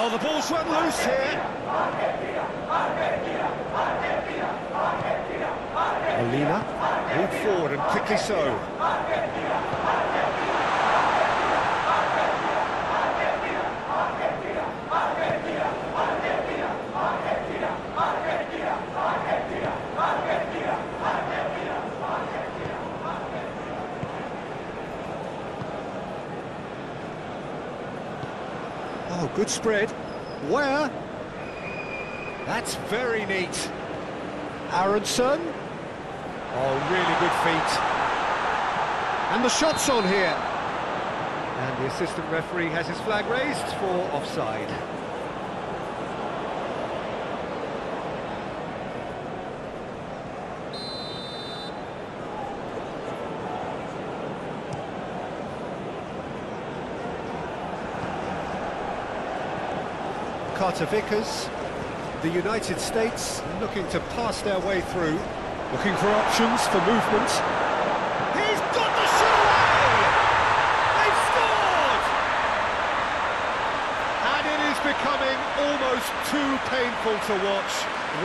Oh, the ball's run loose here. Molina moved forward and quickly so. Oh, good spread. Where? That's very neat. Aaronson. Oh, really good feet. And the shot's on here. And the assistant referee has his flag raised for offside. Carter Vickers, the United States looking to pass their way through, looking for options for movement. He's got the shot away! They've scored! And it is becoming almost too painful to watch.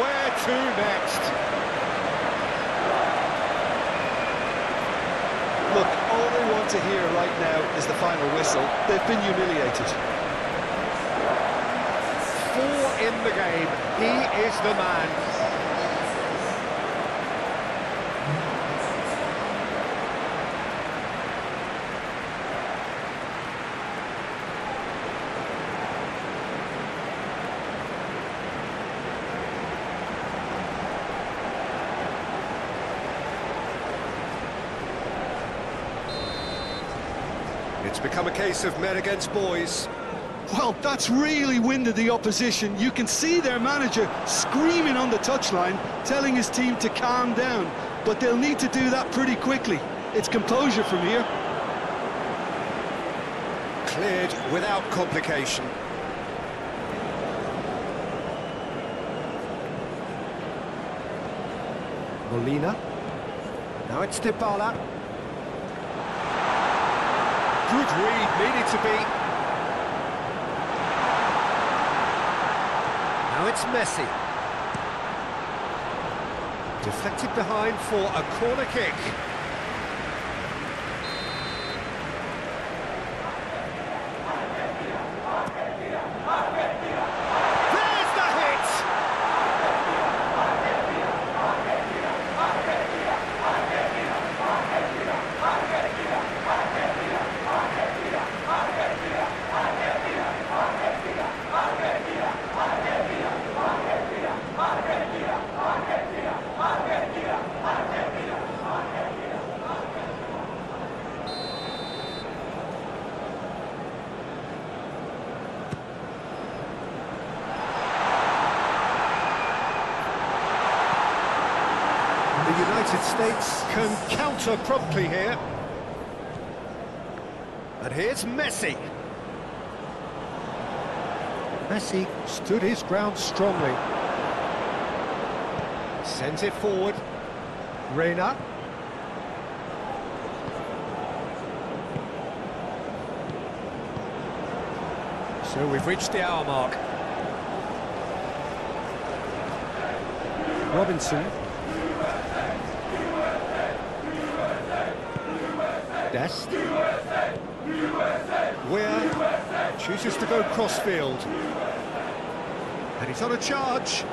Where to next? Look, all they want to hear right now is the final whistle. They've been humiliated. In the game, he is the man. It's become a case of men against boys. Well, that's really winded the opposition. You can see their manager screaming on the touchline, telling his team to calm down. But they'll need to do that pretty quickly. It's composure from here. Cleared without complication. Molina. Now it's Dybala. Good read, needed to be. Now it's Messi. Deflected behind for a corner kick. There's the hit! Argentina! United States can counter promptly here. And here's Messi. Messi stood his ground strongly. Sent it forward. Reyna. So we've reached the hour mark. Robinson. Dest. Weir chooses to go crossfield. And he's on a charge.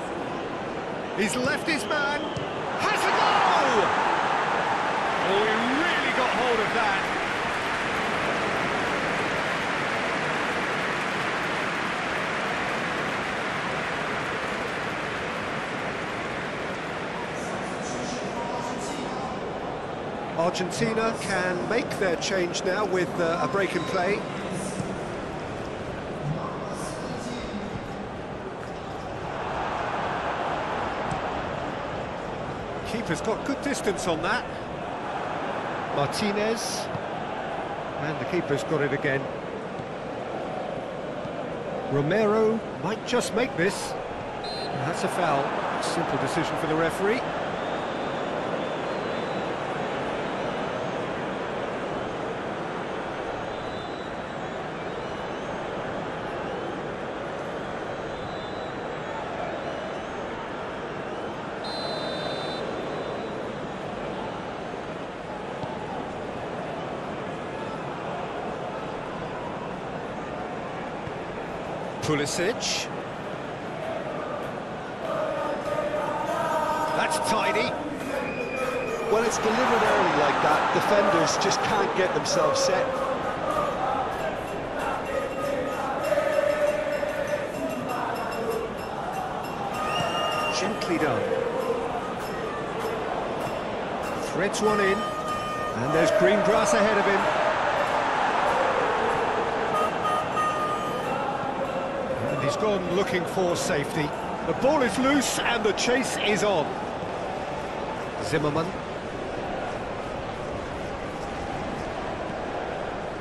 He's left his man. Has a goal! Oh, he really got hold of that. Argentina can make their change now with a break in play. Keeper's got good distance on that. Martinez. And the keeper's got it again. Romero might just make this. That's a foul. Simple decision for the referee. Pulisic. That's tidy. Well, it's delivered early like that. Defenders just can't get themselves set. Gently done. Threads one in. And there's green grass ahead of him. He's gone looking for safety. The ball is loose and the chase is on. Zimmerman.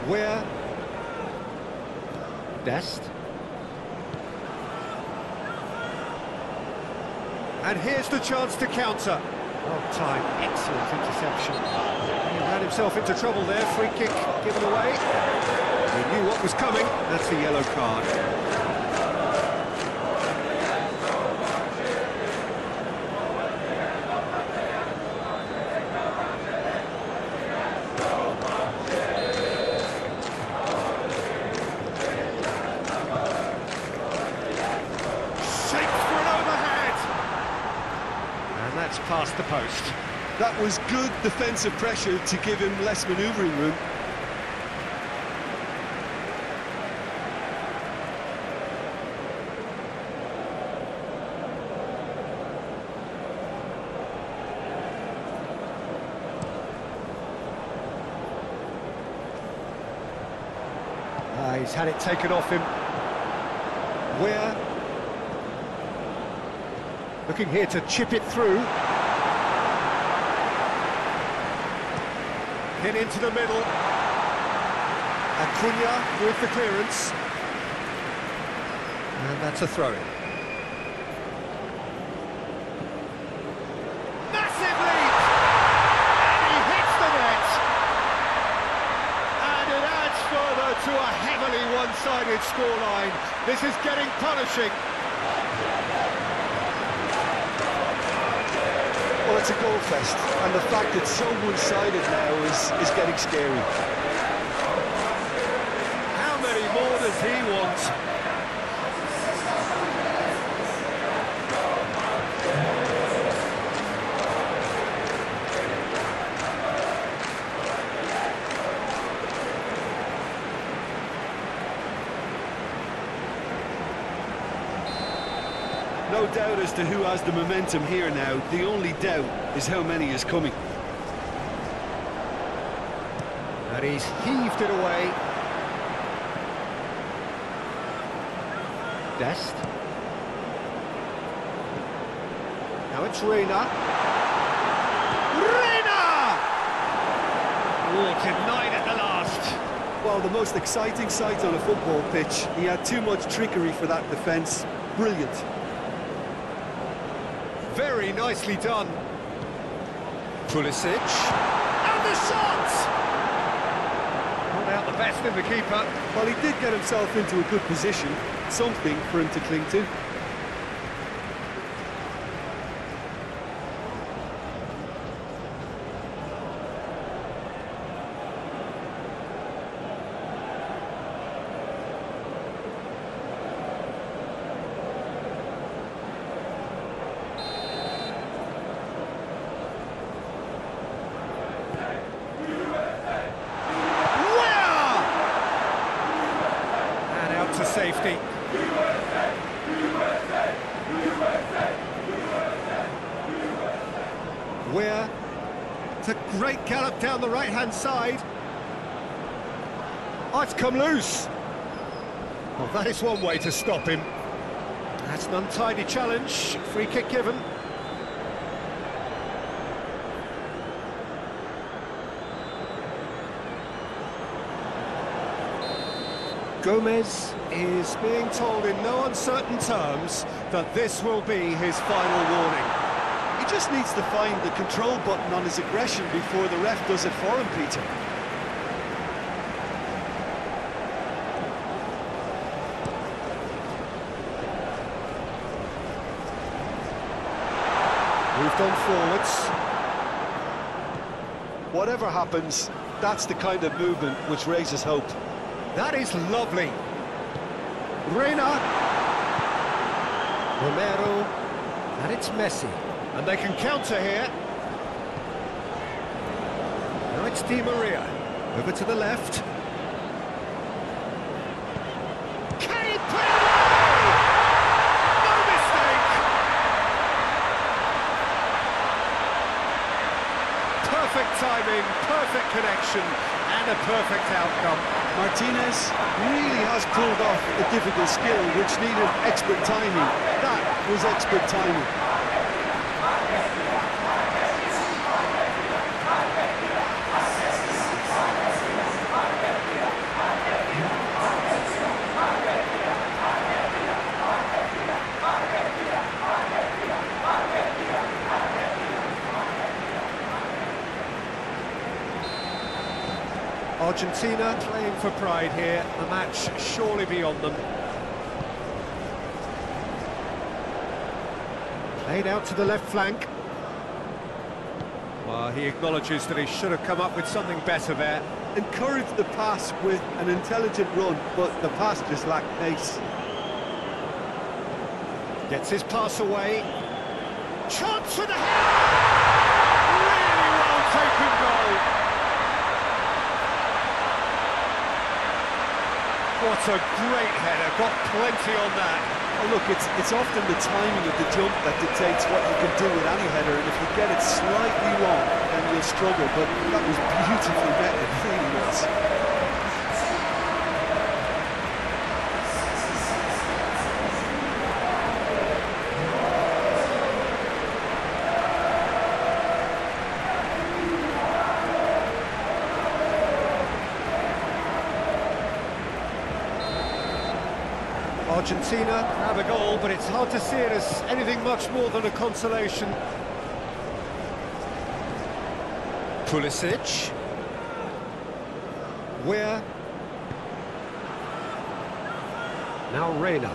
Where? Dest. And here's the chance to counter. Well timed, excellent interception. He ran himself into trouble there. Free kick given away. He knew what was coming. That's a yellow card. Past the post. That was good defensive pressure to give him less manoeuvring room. He's had it taken off him. Where? Looking here to chip it through. Pin into the middle. Acuna with the clearance. And that's a throw-in. Massive leap! And he hits the net! And it adds further to a heavily one-sided scoreline. This is getting punishing. Well, it's a goal fest, and the fact that it's so one-sided now is getting scary. How many more does he want? No doubt as to who has the momentum here now. The only doubt is how many is coming. And he's heaved it away. Dest. Now it's Reyna. well, the most exciting sight on a football pitch. He had too much trickery for that defence. Brilliant. Very nicely done. Pulisic. And the shot! Not out the best in the keeper. Well, he did get himself into a good position. Something for him to cling to. To safety. USA! USA! USA! USA! Weir. It's a great gallop down the right-hand side. Oh, it's come loose. Well, that is one way to stop him. That's an untidy challenge. Free kick given. Gomez is being told in no uncertain terms that this will be his final warning. He just needs to find the control button on his aggression before the ref does it for him, Peter. Moved on forwards. Whatever happens, that's the kind of movement which raises hope. That is lovely. Reyna. Romero. And it's Messi. And they can counter here. Now it's Di Maria. Over to the left. Perfect timing, perfect connection, and a perfect outcome. Martinez really has pulled off a difficult skill which needed expert timing. That was expert timing. Argentina playing for pride here, the match surely beyond them. Played out to the left flank. Well, he acknowledges that he should have come up with something better there. Encouraged the pass with an intelligent run, but the pass just lacked pace. Gets his pass away. Chance for the header! Really well taken goal! What a great header, got plenty on that. Oh, look, it's often the timing of the jump that dictates what you can do with any header, and if you get it slightly wrong, then you'll struggle, but that was beautifully better, it really was. Argentina have a goal, but it's hard to see it as anything much more than a consolation. Pulisic. Weir. Now Reyna.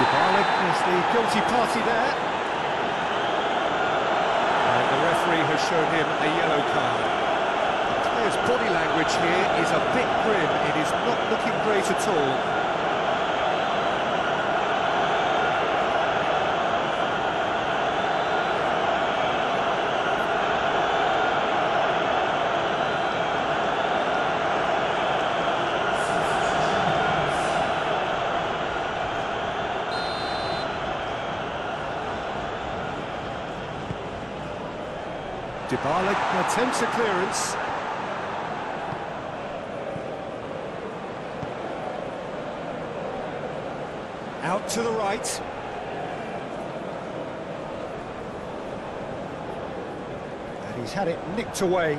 Dybala is the guilty party there. And the referee has shown him a yellow card. The player's body language here is a bit grim. It is not looking great at all. Dybala attempts a clearance. Out to the right. And he's had it nicked away.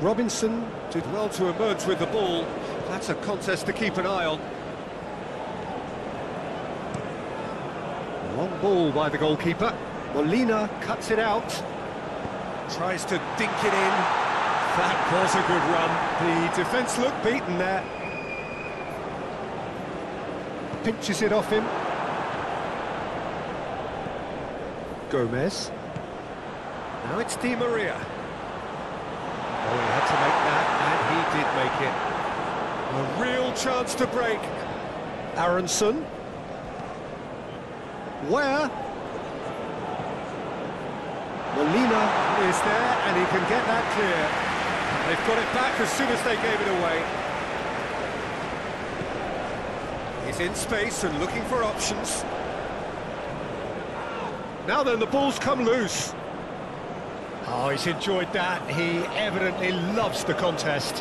Robinson did well to emerge with the ball. That's a contest to keep an eye on. Long ball by the goalkeeper. Molina cuts it out. Tries to dink it in. That was a good run. The defence looked beaten there. Pinches it off him. Gomez. Now it's Di Maria. Oh, he had to make that, and he did make it. A real chance to break. Aaronson. Weir. Molina is there, and he can get that clear. They've got it back as soon as they gave it away. He's in space and looking for options. Now then, the ball's come loose. Oh, he's enjoyed that. He evidently loves the contest.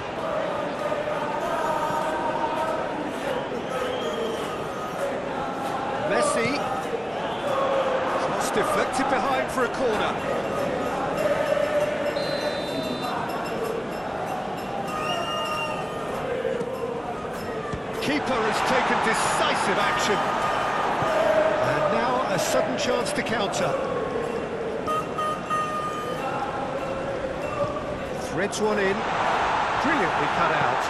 Messi. Just deflected behind for a corner. Keeper has taken decisive action. And now a sudden chance to counter. Reds one in, brilliantly cut out,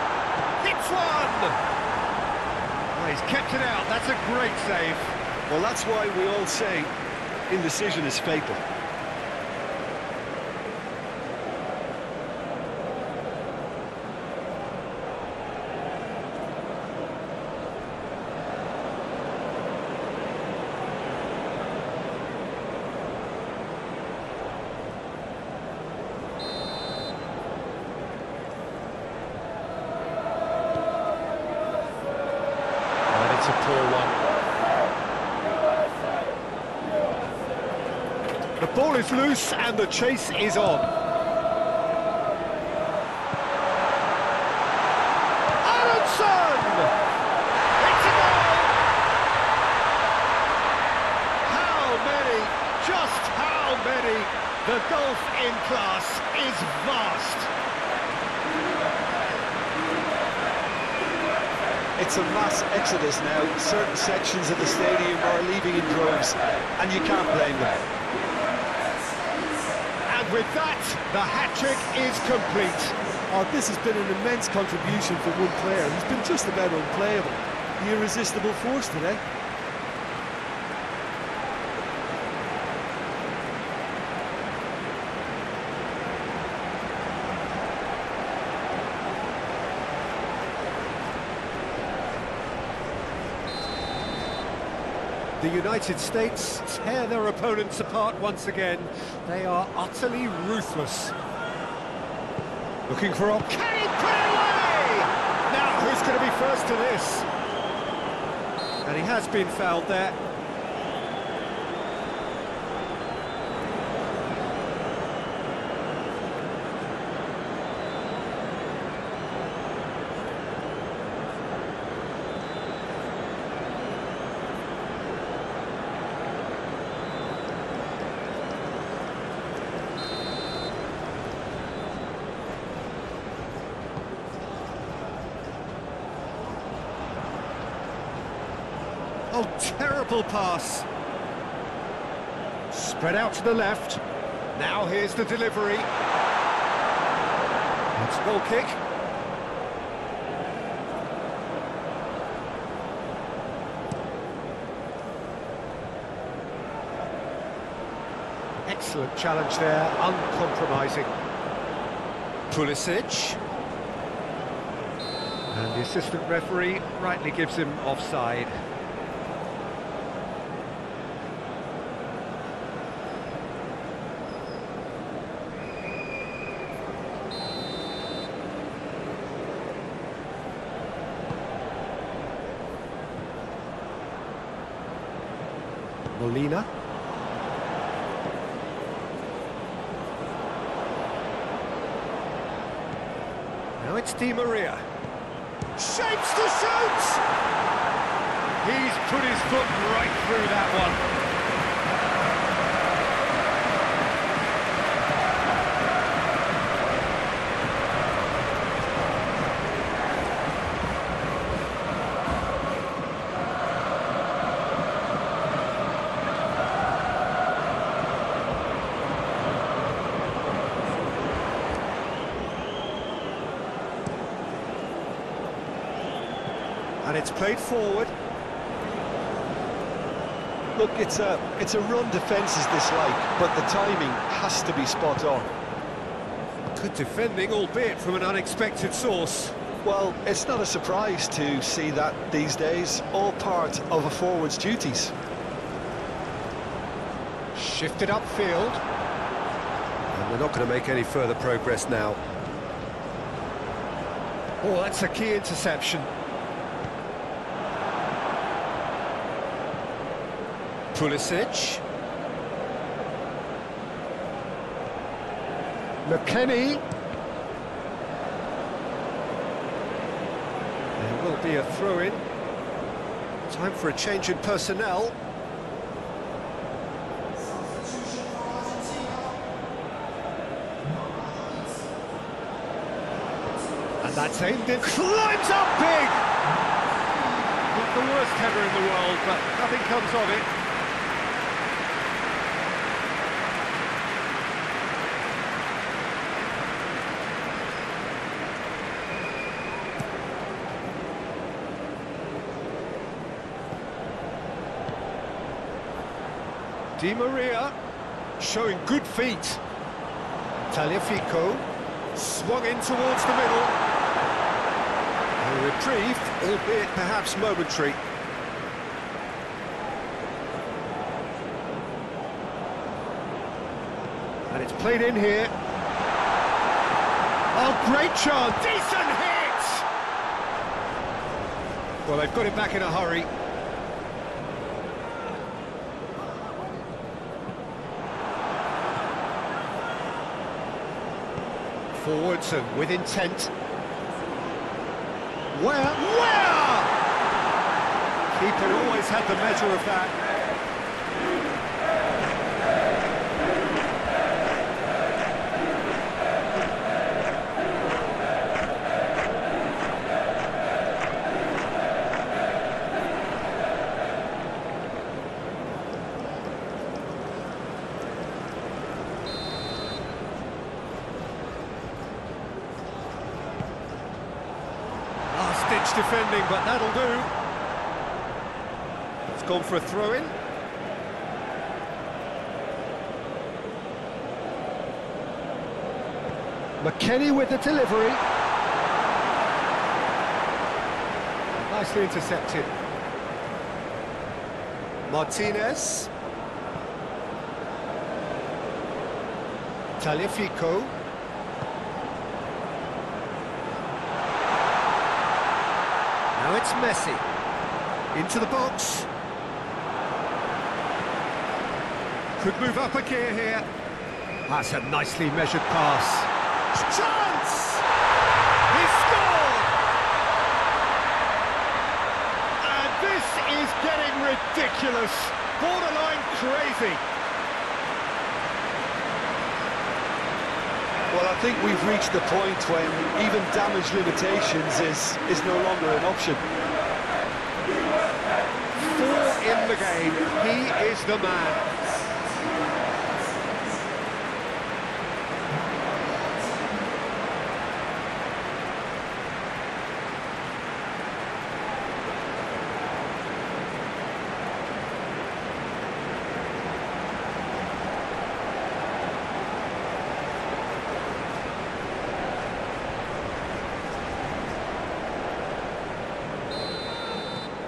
hits one! Well, he's kept it out, that's a great save. Well, that's why we all say indecision is fatal. A poor one. USA! The ball is loose and the chase is on. Aaronson! It's a goal! How many, just how many? The golf in class is vast. It's a mass exodus now. Certain sections of the stadium are leaving in droves, and you can't blame them. And with that, the hat-trick is complete. Oh, this has been an immense contribution for one player. He's been just about unplayable. The irresistible force today. The United States tear their opponents apart once again. They are utterly ruthless. Looking for a... Can he put it away? Now, who's going to be first to this? And he has been fouled there. Oh, terrible pass. Spread out to the left. Now here's the delivery. It's a goal kick. Excellent challenge there, uncompromising. Pulisic. And the assistant referee rightly gives him offside. Molina. Now it's Di Maria. Shapes to shoot! He's put his foot right through that one. and it's played forward. Look, it's a run defence is this like, but the timing has to be spot on. Good defending, albeit from an unexpected source. Well, it's not a surprise to see that these days, all part of a forward's duties. Shifted upfield. And we're not going to make any further progress now. Oh, that's a key interception. Pulisic. McKennie. There will be a throw-in. Time for a change in personnel. And that's aimed in. Climbs up big! Not the worst header in the world, but nothing comes of it. Di Maria showing good feet. Tagliafico swung in towards the middle. A reprieve, albeit perhaps momentary. And it's played in here. Oh, great chance. Decent hit! Well, they've got it back in a hurry. Forwards and with intent. Where? Keeper always had the measure of that. Defending, but that'll do. It's gone for a throw-in. McKennie with the delivery. Nicely intercepted. Martinez. Tagliafico. Now it's Messi, into the box, could move up a gear here, that's a nicely measured pass, chance, he scored, and this is getting ridiculous, borderline crazy. Well, I think we've reached the point when even damage limitations is no longer an option. Four in the game, he is the man.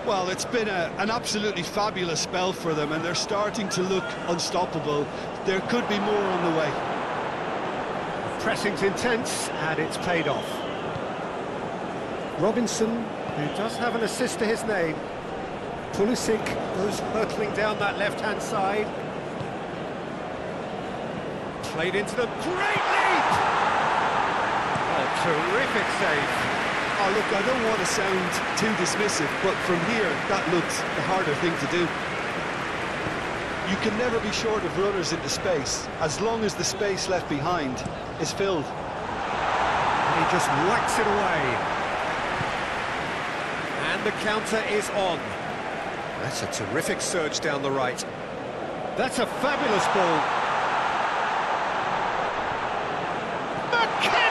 Well, it's been an absolutely fabulous spell for them, and they're starting to look unstoppable. There could be more on the way. Pressing's intense, and it's paid off. Robinson, who does have an assist to his name. Pulisic, who's hurtling down that left-hand side. Played into them. Great leap! A terrific save. Oh, look, I don't want to sound too dismissive, but from here, that looks the harder thing to do. You can never be short of runners into space, as long as the space left behind is filled. And he just whacks it away. And the counter is on. That's a terrific surge down the right. That's a fabulous ball. McKennie!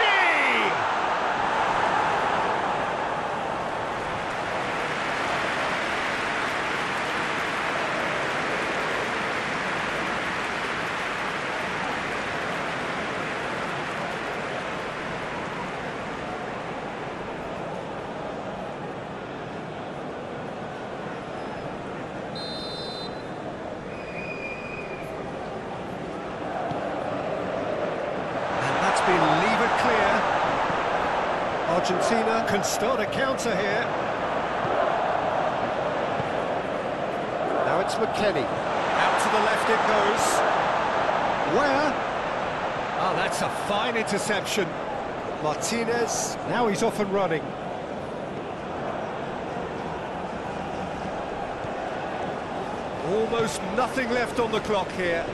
been levered clear. Argentina can start a counter here. Now it's McKennie. Out to the left it goes. Where? Oh, that's a fine interception. Martinez, now he's off and running. Almost nothing left on the clock here.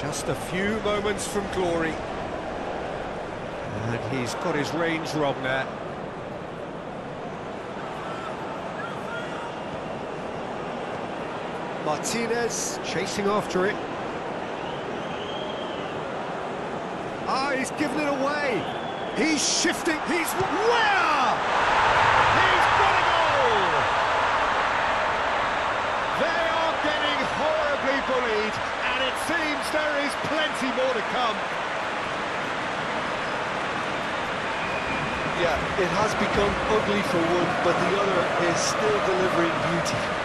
Just a few moments from glory. And he's got his range wrong there. Martinez chasing after it. Ah, he's given it away. He's shifting. He's... Wow! He's got a goal! They are getting horribly bullied, and it seems there is plenty more to come. Yeah, it has become ugly for one, but the other is still delivering beauty.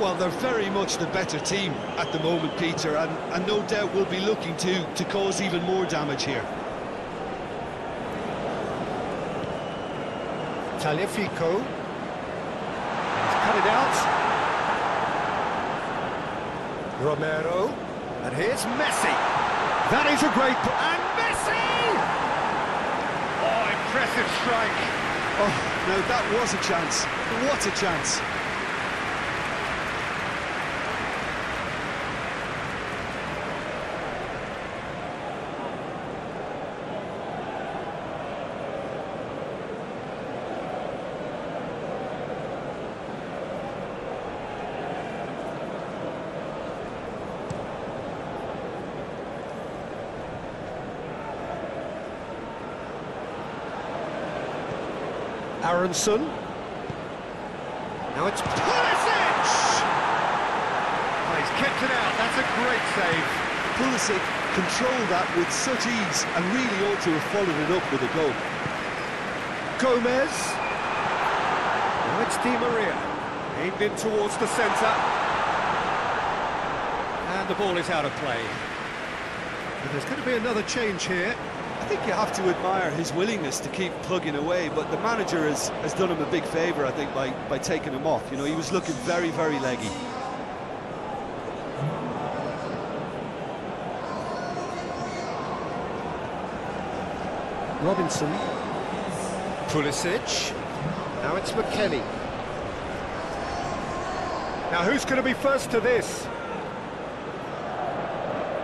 Well, they're very much the better team at the moment, Peter, and no doubt will be looking to cause even more damage here. Tagliafico. He's cut it out. Romero. And here's Messi. That is a great... And Messi! Oh, impressive strike. Oh, no, that was a chance. What a chance. Aaronson. Now it's Pulisic! Oh, he's kept it out. That's a great save. Pulisic controlled that with such ease and really ought to have followed it up with a goal. Gomez. Now it's Di Maria. Aimed in towards the centre. And the ball is out of play. But there's going to be another change here. I think you have to admire his willingness to keep plugging away, but the manager has done him a big favour, I think, by taking him off. You know, he was looking very, very leggy. Robinson. Pulisic. Now it's McKennie. Now who's going to be first to this?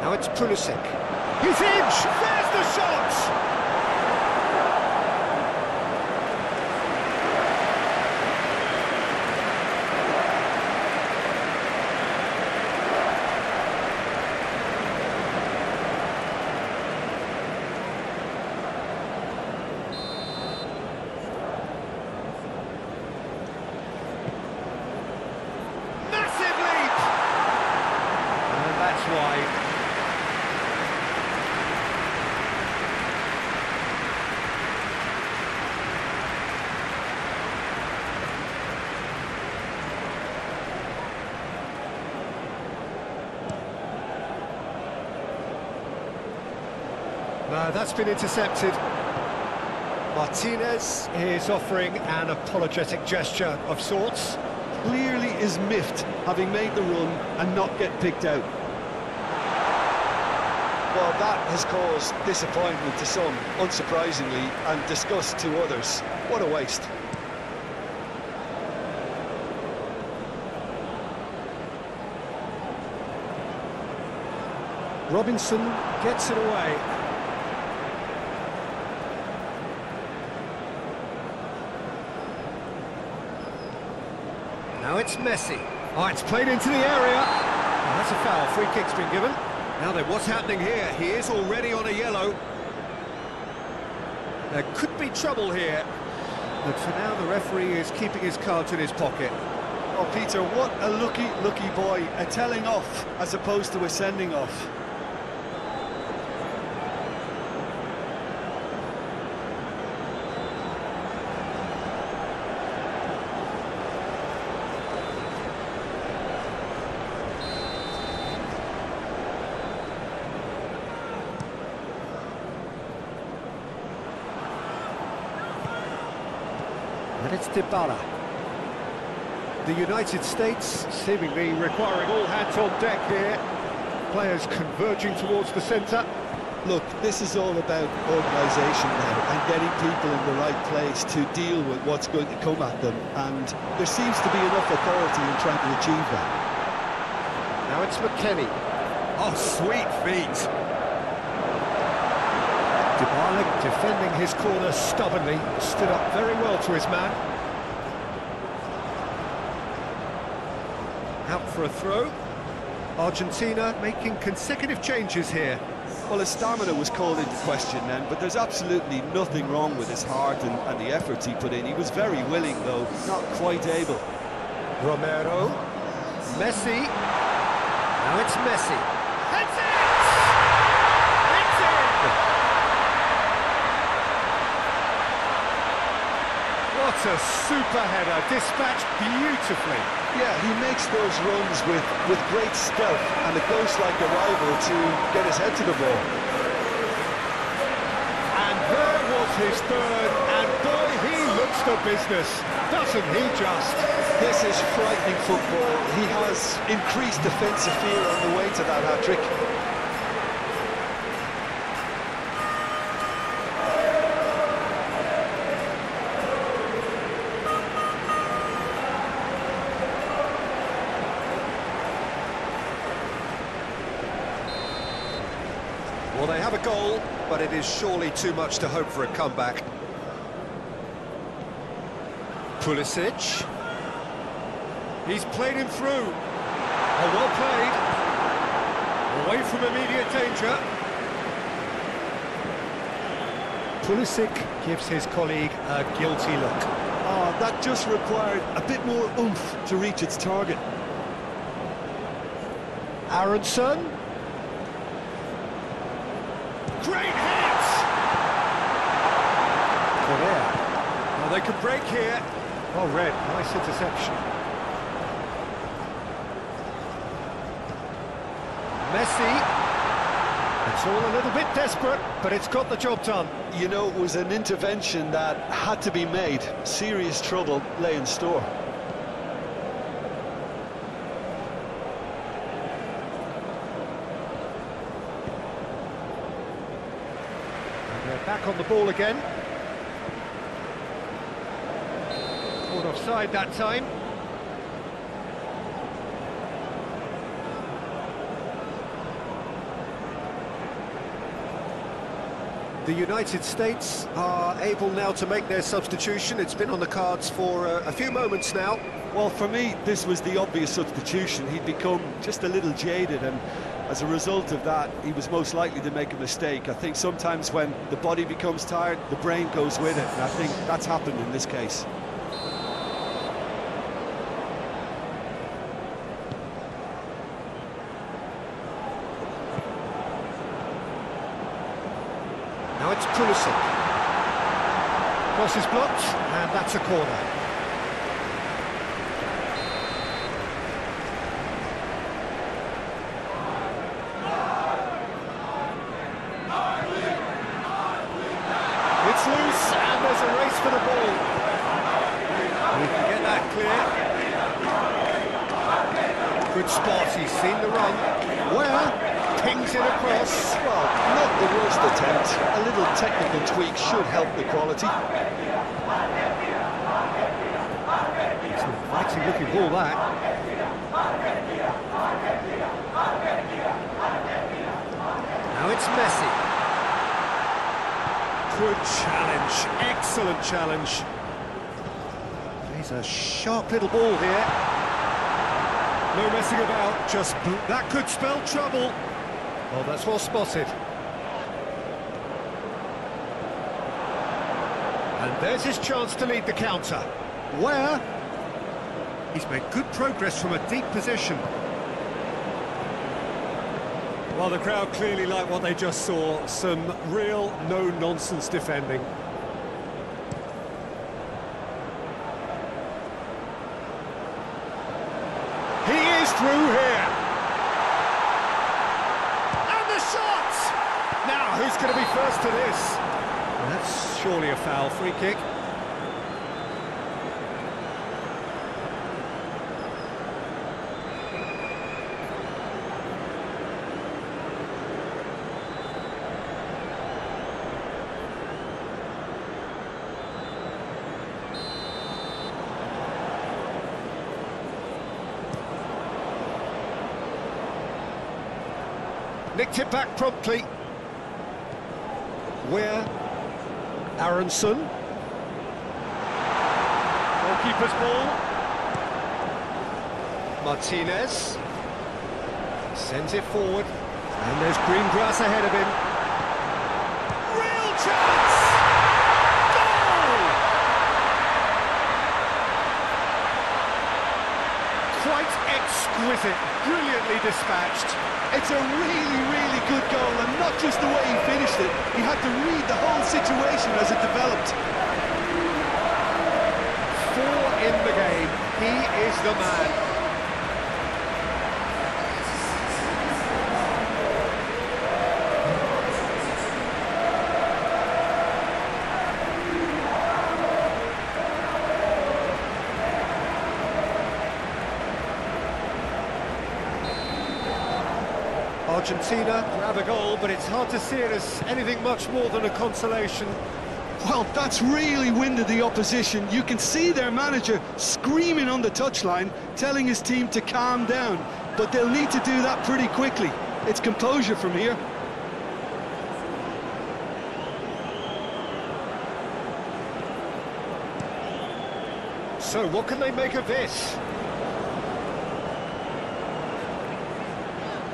Now it's Pulisic. He's in! There's the shot! Massive leap! And that's why. That's been intercepted. Martinez is offering an apologetic gesture of sorts. Clearly is miffed, having made the run and not get picked out. Well, that has caused disappointment to some, unsurprisingly, and disgust to others. What a waste. Robinson gets it away. Now it's Messi. Oh, it's played into the area. Oh, that's a foul. Free kick's been given. Now then, what's happening here? He is already on a yellow. There could be trouble here. But for now, the referee is keeping his cards in his pocket. Oh, Peter, what a lucky boy. A telling off as opposed to a sending off. And it's Dybala. The United States seemingly requiring all hands on deck here. Players converging towards the centre. Look, this is all about organisation now and getting people in the right place to deal with what's going to come at them. And there seems to be enough authority in trying to achieve that. Now it's McKennie. Oh, sweet feet. Dybala, defending his corner stubbornly, stood up very well to his man. Out for a throw. Argentina making consecutive changes here. Well, his stamina was called into question then, but there's absolutely nothing wrong with his heart and the efforts he put in. He was very willing, though, not quite able. Romero. Messi. Now it's Messi. What a super header, dispatched beautifully. Yeah, he makes those runs with great stealth, and it goes like a rival to get his head to the ball. And there was his third, and boy, he looks the business. Doesn't he just? This is frightening football. He has increased defensive fear on the way to that hat-trick. Well, they have a goal, but it is surely too much to hope for a comeback. Pulisic. He's played him through. Oh, well played. Away from immediate danger. Pulisic gives his colleague a guilty look. Oh, that just required a bit more oomph to reach its target. Aaronson. Great hit! Correa. Well, they could break here. Oh, red. Nice interception. Messi. It's all a little bit desperate, but it's got the job done. You know, it was an intervention that had to be made. Serious trouble lay in store. Back on the ball again. Caught offside that time. The United States are able now to make their substitution. It's been on the cards for a few moments now. Well, for me, this was the obvious substitution. He'd become just a little jaded, and as a result of that, he was most likely to make a mistake. I think sometimes when the body becomes tired, the brain goes with it, and I think that's happened in this case. Now it's Pulisic. Cross is blocked, and that's a corner. It's loose, and there's a race for the ball. We can get that clear. Good spot, he's seen the run. Well, pings it across. Well, not the worst attempt. A little technical tweak should help the quality. It's an inviting looking ball, that. Now it's Messi. Good challenge, excellent challenge. Plays It's a sharp little ball here. No messing about, just that could spell trouble. Oh, that's well spotted. And there's his chance to lead the counter. Where? He's made good progress from a deep position. Well, the crowd clearly like what they just saw. Some real no-nonsense defending. He is through here. And the shot! Now, who's going to be first to this? That's surely a foul. Free kick. Nicked it back promptly. Weir. Aaronson. Goalkeeper's ball. Martinez. Sends it forward. And there's green grass ahead of him. Real chance! Goal! Quite exquisite. Brilliantly dispatched. It's a really good goal, and not just the way he finished it. He had to read the whole situation as it developed. Four in the game. He is the man. Argentina grab a goal, but it's hard to see it as anything much more than a consolation. Well, that's really winded the opposition. You can see their manager screaming on the touchline, telling his team to calm down, but they'll need to do that pretty quickly. It's composure from here. So what can they make of this?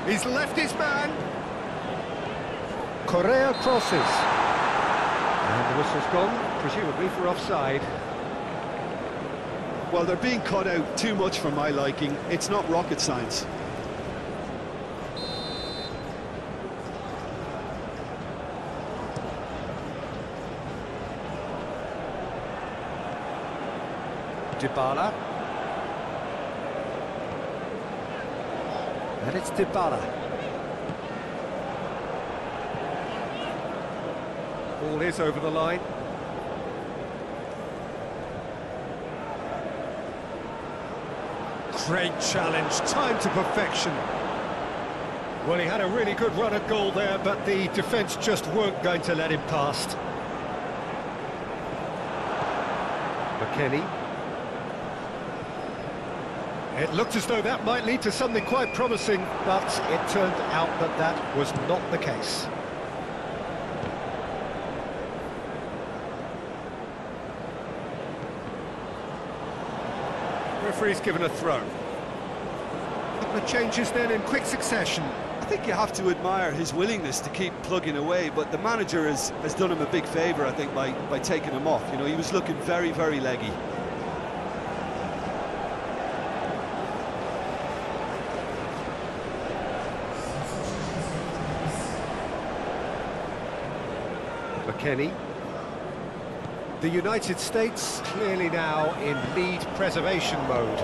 He's left his man. Correa crosses. And the whistle's gone, presumably for offside. Well, they're being cut out too much for my liking. It's not rocket science. Dybala. And it's Dybala. Ball is over the line. Great challenge, timed to perfection. Well, he had a really good run at goal there, but the defence just weren't going to let him past. McKennie. It looked as though that might lead to something quite promising, but it turned out that that was not the case. Referee's given a throw. A couple of changes then in quick succession. I think you have to admire his willingness to keep plugging away, but the manager has done him a big favour, I think, by taking him off. You know, he was looking very leggy. McKennie. The United States clearly now in lead preservation mode.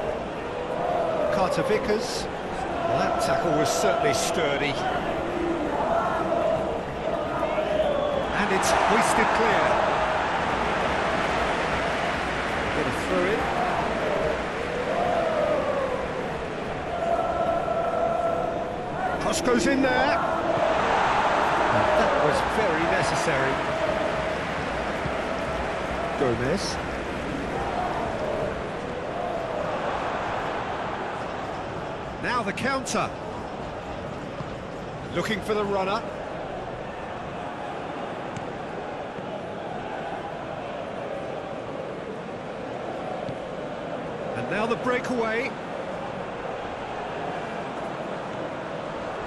Carter Vickers. Well, that tackle was certainly sturdy. And it's hoisted clear. A bit of throw in. Cross goes in there. That was very necessary. Gomez. Now the counter. Looking for the runner. Now the breakaway.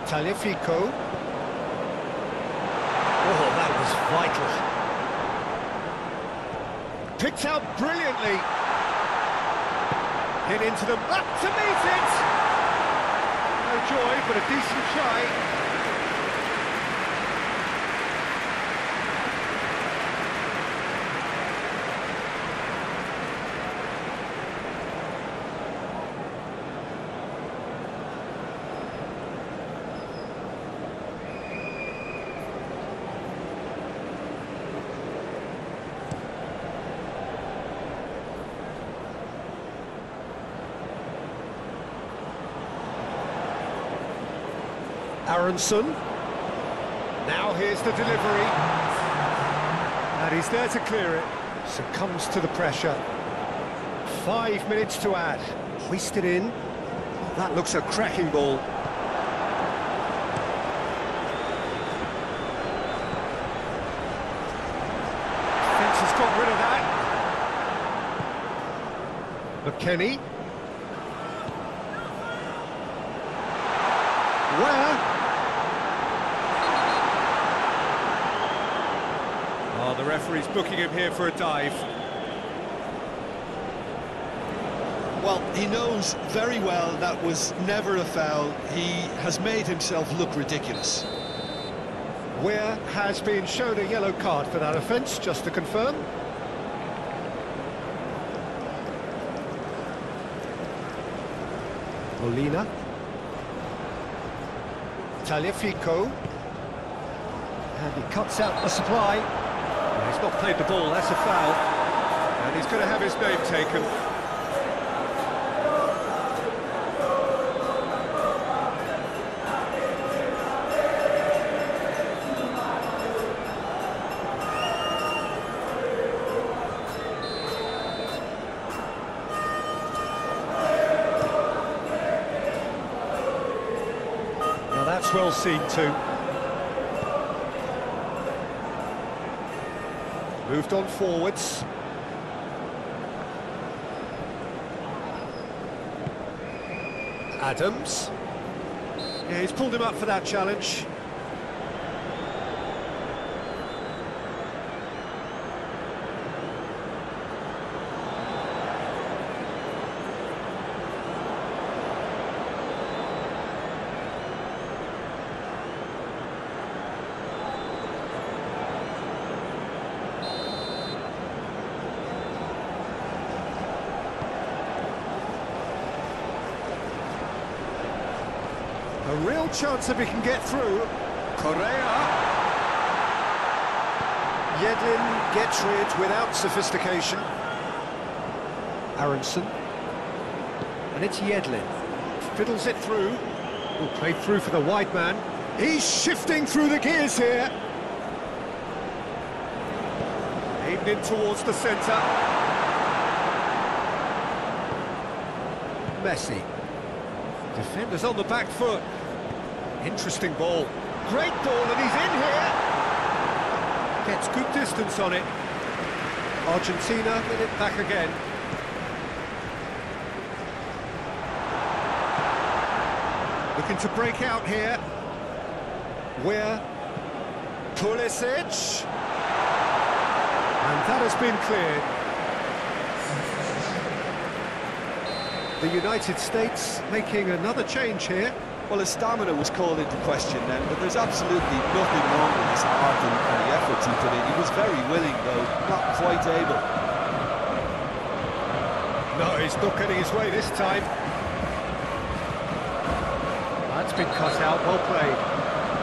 Tagliafico. Oh, that was vital. Picked out brilliantly. Hit into the back to meet it. No joy, but a decent try. Aaronson. Now here's the delivery. And he's there to clear it. Succumbs to the pressure. 5 minutes to add. Hoisted in. That looks a cracking ball. Defense has got rid of that. McKennie. Where? The referee's booking him here for a dive. Well, he knows very well that was never a foul. He has made himself look ridiculous. Weir has been shown a yellow card for that offence, just to confirm. Molina. Tagliafico. And he cuts out the supply. He's not played the ball, that's a foul. And he's going to have his name taken. Now that's well seen too. Moved on forwards. Adams. Yeah, he's pulled him up for that challenge. A real chance if he can get through. Correa. Yedlin gets rid without sophistication. Aaronson. And it's Yedlin. Fiddles it through. Will play through for the wide man. He's shifting through the gears here. Aimed in towards the centre. Messi. Defenders on the back foot. Interesting ball. Great ball, and he's in here. Gets good distance on it. Argentina with it back again. Looking to break out here. Where? Pulisic. And that has been cleared. The United States making another change here. Well, his stamina was called into question then, but there's absolutely nothing wrong with his heart and the efforts he put in. He was very willing, though, not quite able. No, he's not getting his way this time. That's been cut out, well played.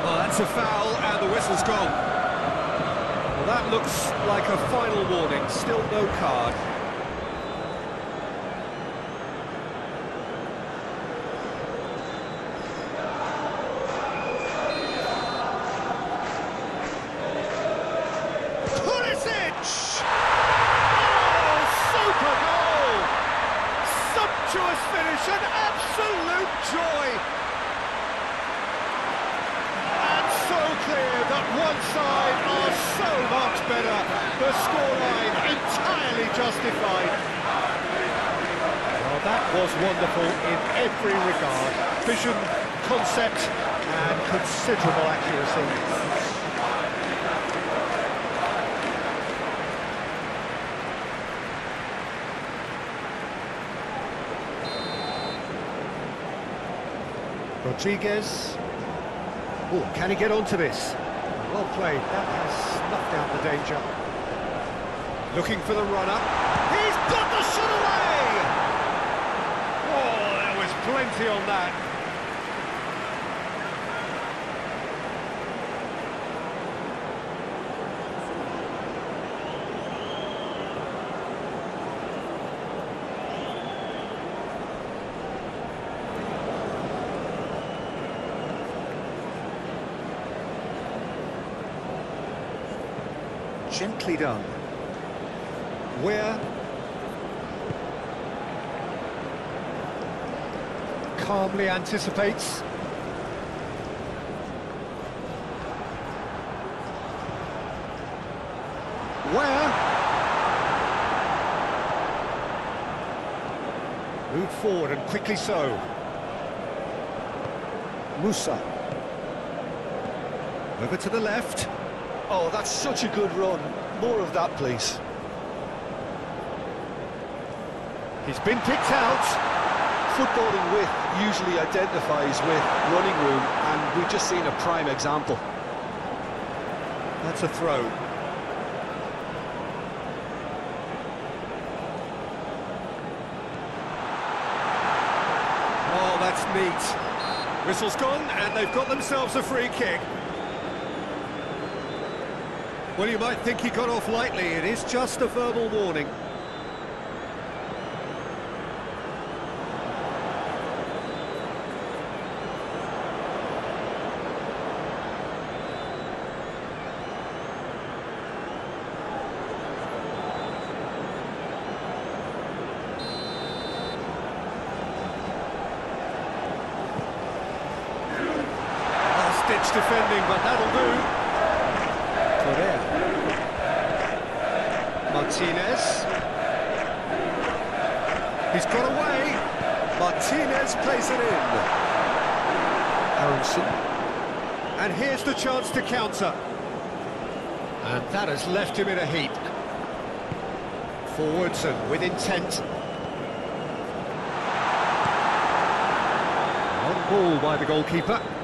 Well, that's a foul, and the whistle's gone. Well, that looks like a final warning, still no card. That was wonderful in every regard. Vision, concept and considerable accuracy. Ortiguez. Oh, can he get onto this? Well played, that has snuffed out the danger. Looking for the run-up. He's got the shot away! Oh, there was plenty on that. Gently done. Weir. Calmly anticipates. Weir. Moved forward and quickly so. Musa. Over to the left. Oh, that's such a good run. More of that, please. He's been picked out. Footballing width usually identifies with running room, and we've just seen a prime example. That's a throw. Oh, that's neat. Whistle's gone, and they've got themselves a free kick. Well, you might think he got off lightly. It is just a verbal warning. Oh, stitch defending, but that'll do. Correa. Martinez. He's got away. Martinez plays it in. Aaronson. And here's the chance to counter. And that has left him in a heap. Forwards and with intent. On ball by the goalkeeper.